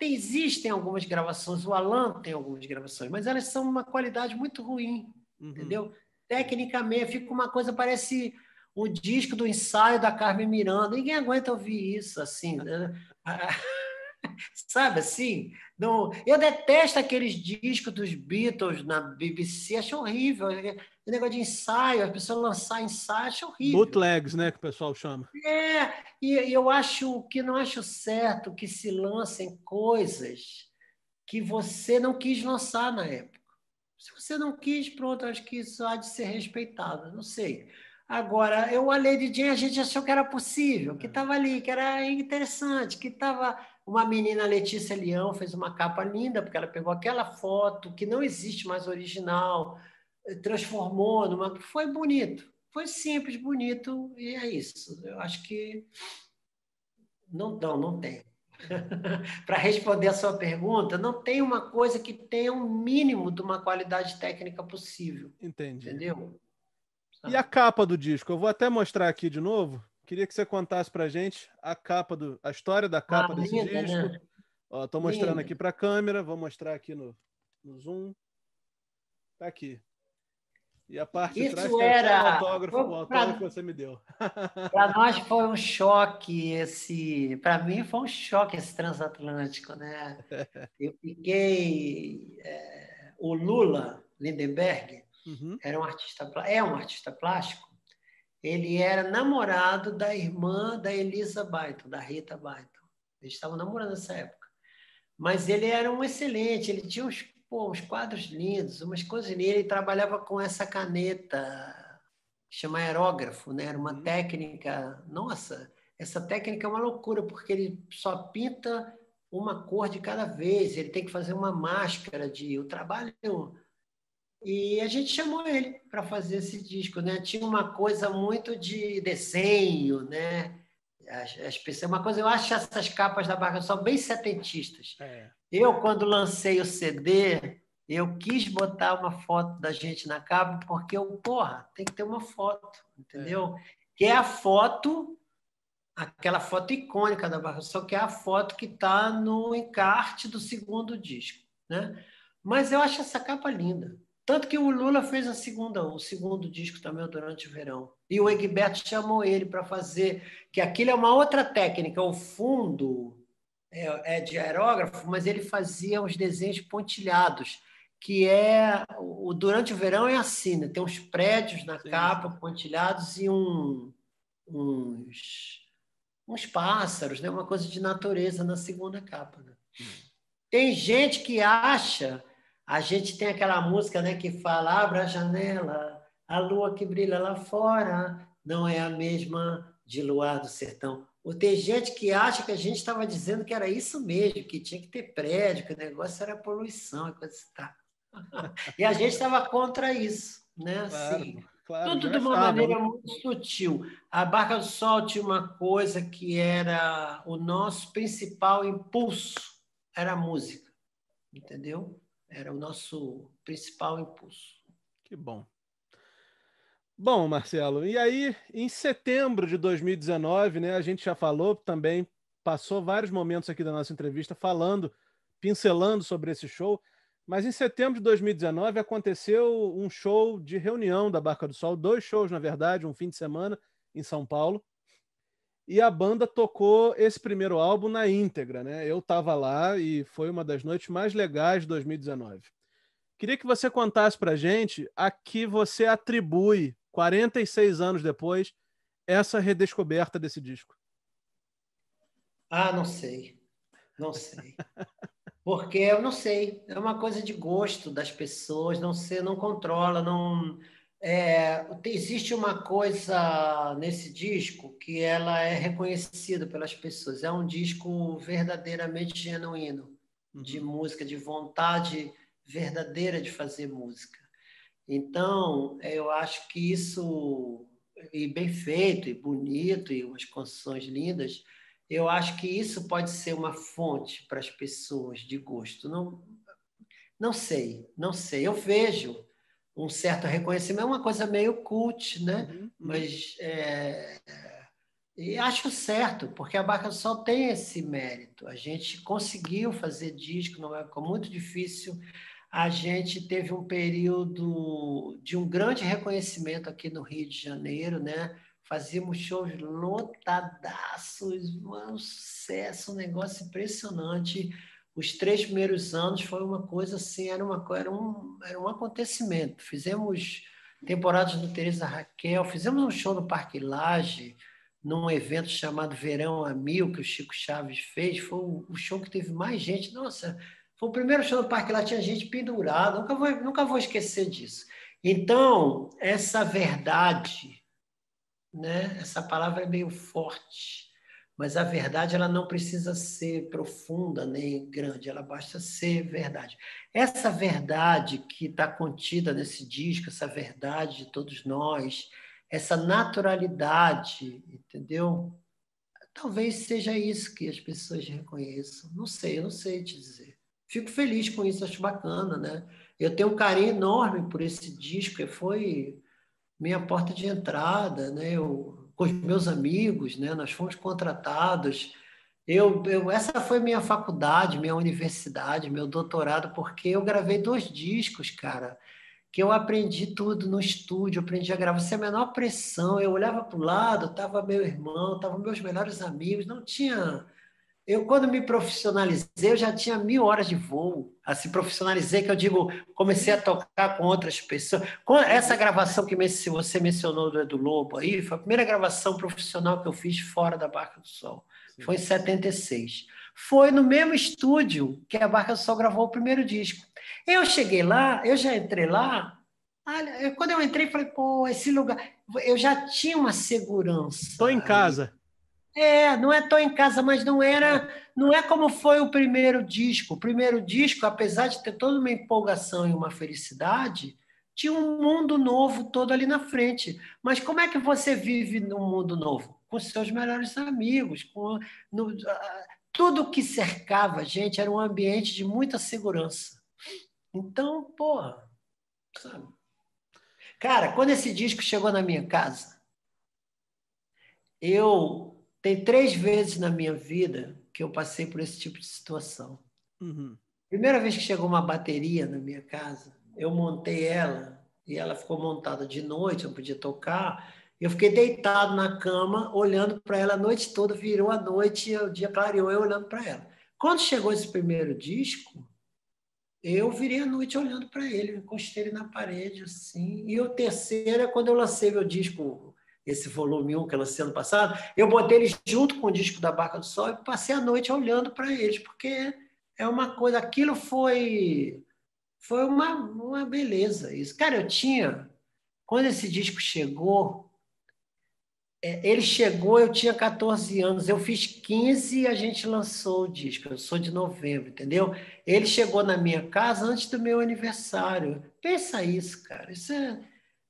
existem algumas gravações, o Alan tem algumas gravações, mas elas são uma qualidade muito ruim, entendeu? Tecnicamente, fica uma coisa, parece o disco do ensaio da Carmen Miranda. Ninguém aguenta ouvir isso, assim... Sabe, assim? Não, eu detesto aqueles discos dos Beatles na BBC, acho horrível. O negócio de ensaio, as pessoas lançar ensaio, acho horrível. Bootlegs, né, que o pessoal chama. E eu acho que não acho certo que se lancem coisas que você não quis lançar na época. Se você não quis, pronto, acho que isso há de ser respeitado, não sei. Agora, a Lady Jane, a gente achou que era possível, que estava ali, que era interessante, que estava... Uma menina, Letícia Leão, fez uma capa linda, porque ela pegou aquela foto que não existe mais original, transformou numa... Foi bonito, foi simples, bonito, e é isso. Eu acho que não tem. Para responder a sua pergunta, não tem uma coisa que tenha um mínimo de uma qualidade técnica possível. Entendi. Entendeu? E a capa do disco? Eu vou até mostrar aqui de novo. Queria que você contasse para a gente a história da capa desse disco. Né? Estou mostrando aqui para a câmera, vou mostrar aqui no zoom. Está aqui. E a parte de trás era o autógrafo que você me deu. Para nós foi um choque esse... Para mim foi um choque esse transatlântico, né? Eu fiquei... O Lula Lindenberg é um artista plástico. Ele era namorado da irmã da Elisa Baiton, da Rita Baiton. Eles estavam namorando nessa época. Mas ele era um excelente, ele tinha uns quadros lindos, umas coisas lindas. Ele trabalhava com essa caneta, que chama aerógrafo, né? Era uma técnica... Nossa, essa técnica é uma loucura, porque ele só pinta uma cor de cada vez. Ele tem que fazer uma máscara de... O trabalho... E a gente chamou ele para fazer esse disco, né? Tinha uma coisa muito de desenho, né? Uma coisa, eu acho essas capas da Barca do Sol bem setentistas. É. Eu, quando lancei o CD, eu quis botar uma foto da gente na capa, porque eu, porra, tem que ter uma foto, entendeu? É. Que é a foto, aquela foto icônica da Barca do Sol, que é a foto que está no encarte do segundo disco, né? Mas eu acho essa capa linda. Tanto que o Lula fez o segundo disco também durante o verão. E o Egberto chamou ele para fazer, que aquilo é uma outra técnica. O fundo é de aerógrafo, mas ele fazia os desenhos pontilhados, que é durante o verão é assim, né? Tem uns prédios na capa pontilhados e uns pássaros, né? Uma coisa de natureza na segunda capa, né? Tem gente que acha... A gente tem aquela música, né, que fala: abra a janela, a lua que brilha lá fora não é a mesma de luar do sertão. Ou tem gente que acha que a gente estava dizendo que era isso mesmo, que tinha que ter prédio, que o negócio era poluição, coisa e tal. E a gente estava contra isso, né? Assim, claro, tudo de uma maneira muito sutil. A Barca do Sol tinha uma coisa que era o nosso principal impulso, era a música, entendeu? Era o nosso principal impulso. Que bom. Bom, Marcelo, e aí em setembro de 2019, né, a gente já falou também, passou vários momentos aqui da nossa entrevista falando, pincelando sobre esse show, mas em setembro de 2019 aconteceu um show de reunião da Barca do Sol, 2 shows, na verdade, um fim de semana em São Paulo, e a banda tocou esse primeiro álbum na íntegra, né? Eu estava lá e foi uma das noites mais legais de 2019. Queria que você contasse para a gente a que você atribui, 46 anos depois, essa redescoberta desse disco. Ah, não sei. Não sei. Porque eu não sei. É uma coisa de gosto das pessoas, não sei, não controla, não... existe uma coisa nesse disco que ela é reconhecida pelas pessoas. É um disco verdadeiramente genuíno, de música, de vontade verdadeira de fazer música. Então, eu acho que isso, e bem feito, e bonito, e umas canções lindas, eu acho que isso pode ser uma fonte para as pessoas de gosto. Não sei. Eu vejo um certo reconhecimento, é uma coisa meio cult, né? Mas e acho certo, porque a Barca do Sol tem esse mérito. A gente conseguiu fazer disco, não é muito difícil. A gente teve um período de um grande reconhecimento aqui no Rio de Janeiro, né? Fazíamos shows lotadaços, um sucesso, um negócio impressionante. Os 3 primeiros anos foi uma coisa assim, era um acontecimento. Fizemos temporadas no Teresa Raquel, fizemos um show no Parque Laje, num evento chamado Verão a Mil, que o Chico Chaves fez. Foi o show que teve mais gente. Nossa, foi o primeiro show no Parque Laje, tinha gente pendurada. Nunca vou esquecer disso. Então, essa verdade, né? Essa palavra é meio forte, mas a verdade ela não precisa ser profunda nem grande, ela basta ser verdade. Essa verdade que está contida nesse disco, essa verdade de todos nós, essa naturalidade, entendeu? Talvez seja isso que as pessoas reconheçam. Não sei, eu não sei te dizer. Fico feliz com isso, acho bacana, né? Eu tenho um carinho enorme por esse disco, foi minha porta de entrada, né? Com os meus amigos, né? Nós fomos contratados. Essa foi minha faculdade, minha universidade, meu doutorado, porque eu gravei 2 discos, cara, que eu aprendi tudo no estúdio, aprendi a gravar sem a menor pressão. Eu olhava para o lado, estava meu irmão, estavam meus melhores amigos, não tinha... Eu, quando me profissionalizei, eu já tinha 1000 horas de voo. Assim, profissionalizei, que eu digo, comecei a tocar com outras pessoas. Essa gravação que você mencionou do Edu Lobo aí, foi a primeira gravação profissional que eu fiz fora da Barca do Sol. Sim. Foi em 76. Foi no mesmo estúdio que a Barca do Sol gravou o primeiro disco. Eu cheguei lá, eu já entrei lá. Quando eu entrei, falei, pô, esse lugar... Eu já tinha uma segurança. Estou em casa. Não é Tô em Casa, mas não é como foi o primeiro disco. O primeiro disco, apesar de ter toda uma empolgação e uma felicidade, tinha um mundo novo todo ali na frente. Mas como é que você vive num mundo novo? Com seus melhores amigos, com... tudo que cercava a gente era um ambiente de muita segurança. Então, porra, sabe? Cara, quando esse disco chegou na minha casa, eu... Tem 3 vezes na minha vida que eu passei por esse tipo de situação. Uhum. Primeira vez que chegou uma bateria na minha casa, eu montei ela e ela ficou montada de noite, eu não podia tocar. Eu fiquei deitado na cama, olhando para ela a noite toda, virou a noite e o dia clareou, eu olhando para ela. Quando chegou esse primeiro disco, eu virei a noite olhando para ele, eu encostei ele na parede, assim. E o terceiro é quando eu lancei meu disco, esse volume 1 que eu lancei ano passado, eu botei ele junto com o disco da Barca do Sol e passei a noite olhando para eles, porque é uma coisa... Aquilo foi uma beleza, isso. Cara, eu tinha... Quando esse disco chegou... Ele chegou, eu tinha 14 anos, eu fiz 15 e a gente lançou o disco. Eu sou de novembro, entendeu? Ele chegou na minha casa antes do meu aniversário. Pensa isso, cara. Isso é...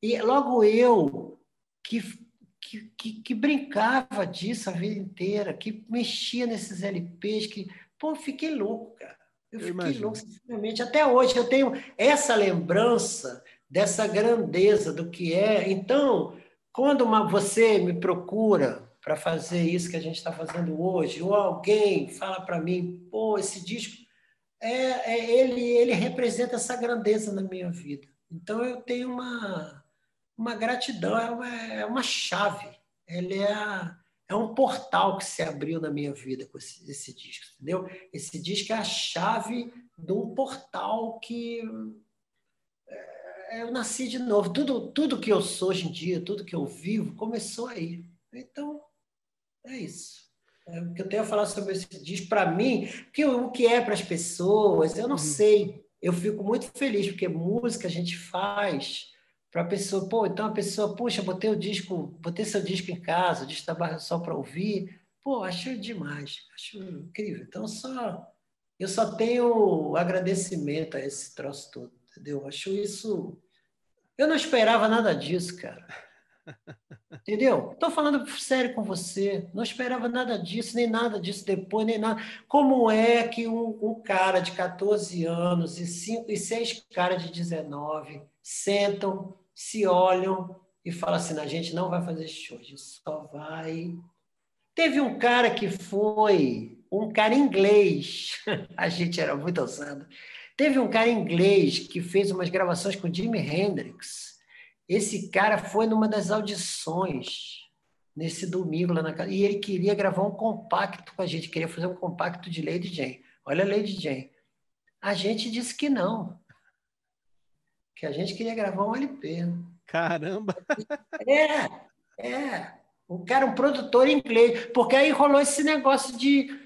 E logo eu, que brincava disso a vida inteira, que mexia nesses LPs, que... Pô, eu fiquei louco, cara. Eu fiquei louco, sinceramente. Até hoje eu tenho essa lembrança dessa grandeza do que é. Então... Quando você me procura para fazer isso que a gente está fazendo hoje, ou alguém fala para mim, pô, esse disco, ele representa essa grandeza na minha vida. Então, eu tenho uma gratidão, é uma chave. Ele é um portal que se abriu na minha vida com esse disco, entendeu? Esse disco é a chave de um portal que... Eu nasci de novo. Tudo que eu sou hoje em dia, tudo que eu vivo, começou aí. Então, é isso. É o que eu tenho a falar sobre esse disco. Para mim, o que é para as pessoas, eu não sei. Eu fico muito feliz, porque música a gente faz para a pessoa. Pô, então a pessoa, puxa, botei seu disco em casa, o disco da Barra só para ouvir. Pô, acho demais. Acho incrível. Então, eu só tenho agradecimento a esse troço todo, entendeu? Acho isso... Eu não esperava nada disso, cara. Entendeu? Estou falando sério com você. Não esperava nada disso, nem nada disso depois, nem nada. Como é que um cara de 14 anos e 5 e 6 caras de 19 sentam, se olham e falam assim, a gente não vai fazer show, a gente só vai... Teve um cara que foi... Um cara inglês. A gente era muito ousado. Teve um cara inglês que fez umas gravações com Jimi Hendrix. Esse cara foi numa das audições, nesse domingo lá na casa, e ele queria gravar um compacto com a gente, queria fazer um compacto de Lady Jane. Olha a Lady Jane. A gente disse que não. Que a gente queria gravar um LP. Caramba! O cara, um produtor inglês. Porque aí rolou esse negócio de...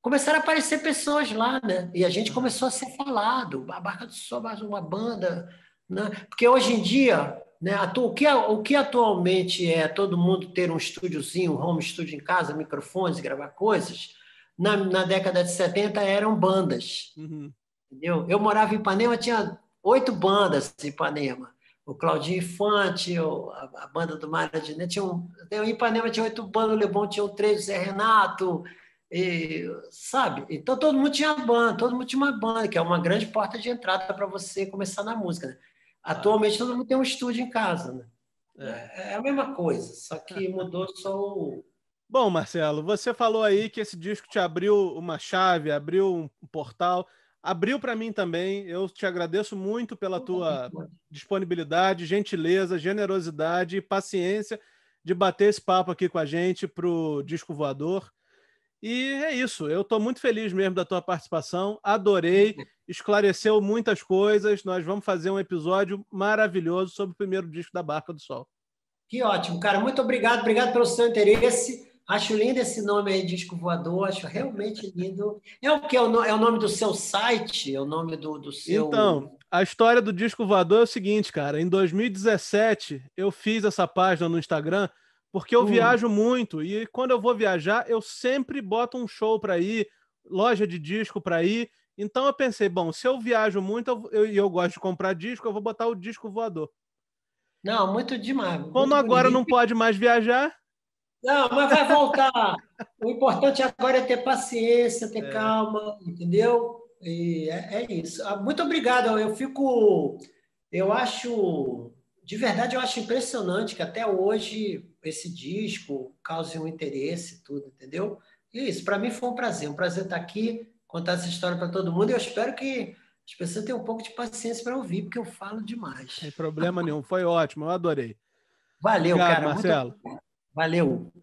Começaram a aparecer pessoas lá, né? E a gente começou a ser falado. A Barca do Sol, uma banda... Né? Porque hoje em dia, né, o que atualmente é todo mundo ter um estúdiozinho, um home studio em casa, microfones, gravar coisas, na década de 70 eram bandas. Uhum. Entendeu? Eu morava em Ipanema, tinha 8 bandas em Ipanema. O Claudinho Infante, a banda do Mário Adnet, em Ipanema tinha 8 bandas, o Lebon tinha 3, o Zé Renato... E, sabe? Então, todo mundo tinha uma banda, que é uma grande porta de entrada para você começar na música. Né? Atualmente, todo mundo tem um estúdio em casa. Né? É a mesma coisa, só que mudou só o... Bom, Marcelo, você falou aí que esse disco te abriu uma chave, abriu um portal, abriu para mim também. Eu te agradeço muito pela tua disponibilidade, gentileza, generosidade e paciência de bater esse papo aqui com a gente para o Disco Voador. E é isso, eu estou muito feliz mesmo da tua participação, adorei, esclareceu muitas coisas, nós vamos fazer um episódio maravilhoso sobre o primeiro disco da Barca do Sol. Que ótimo, cara, muito obrigado pelo seu interesse, acho lindo esse nome aí, Disco Voador, acho realmente lindo. É o que? É o nome do seu site? É o nome do seu... Então, a história do Disco Voador é o seguinte, cara, em 2017 eu fiz essa página no Instagram, porque eu viajo muito e quando eu vou viajar, eu sempre boto um show para ir, loja de disco para ir Então eu pensei, bom, se eu viajo muito e eu gosto de comprar disco, eu vou botar o disco voador. Não, muito demais. Como agora não pode mais viajar? Não, mas vai voltar. O importante agora é ter paciência, ter calma, entendeu? E é isso. Muito obrigado. Eu acho... De verdade, eu acho impressionante que até hoje esse disco cause um interesse e tudo, entendeu? E isso, para mim foi um prazer. Um prazer estar aqui, contar essa história para todo mundo. E eu espero que as pessoas tenham um pouco de paciência para ouvir, porque eu falo demais. Sem problema nenhum. Foi ótimo, eu adorei. Valeu, obrigado, cara. Marcelo. Muito... Valeu.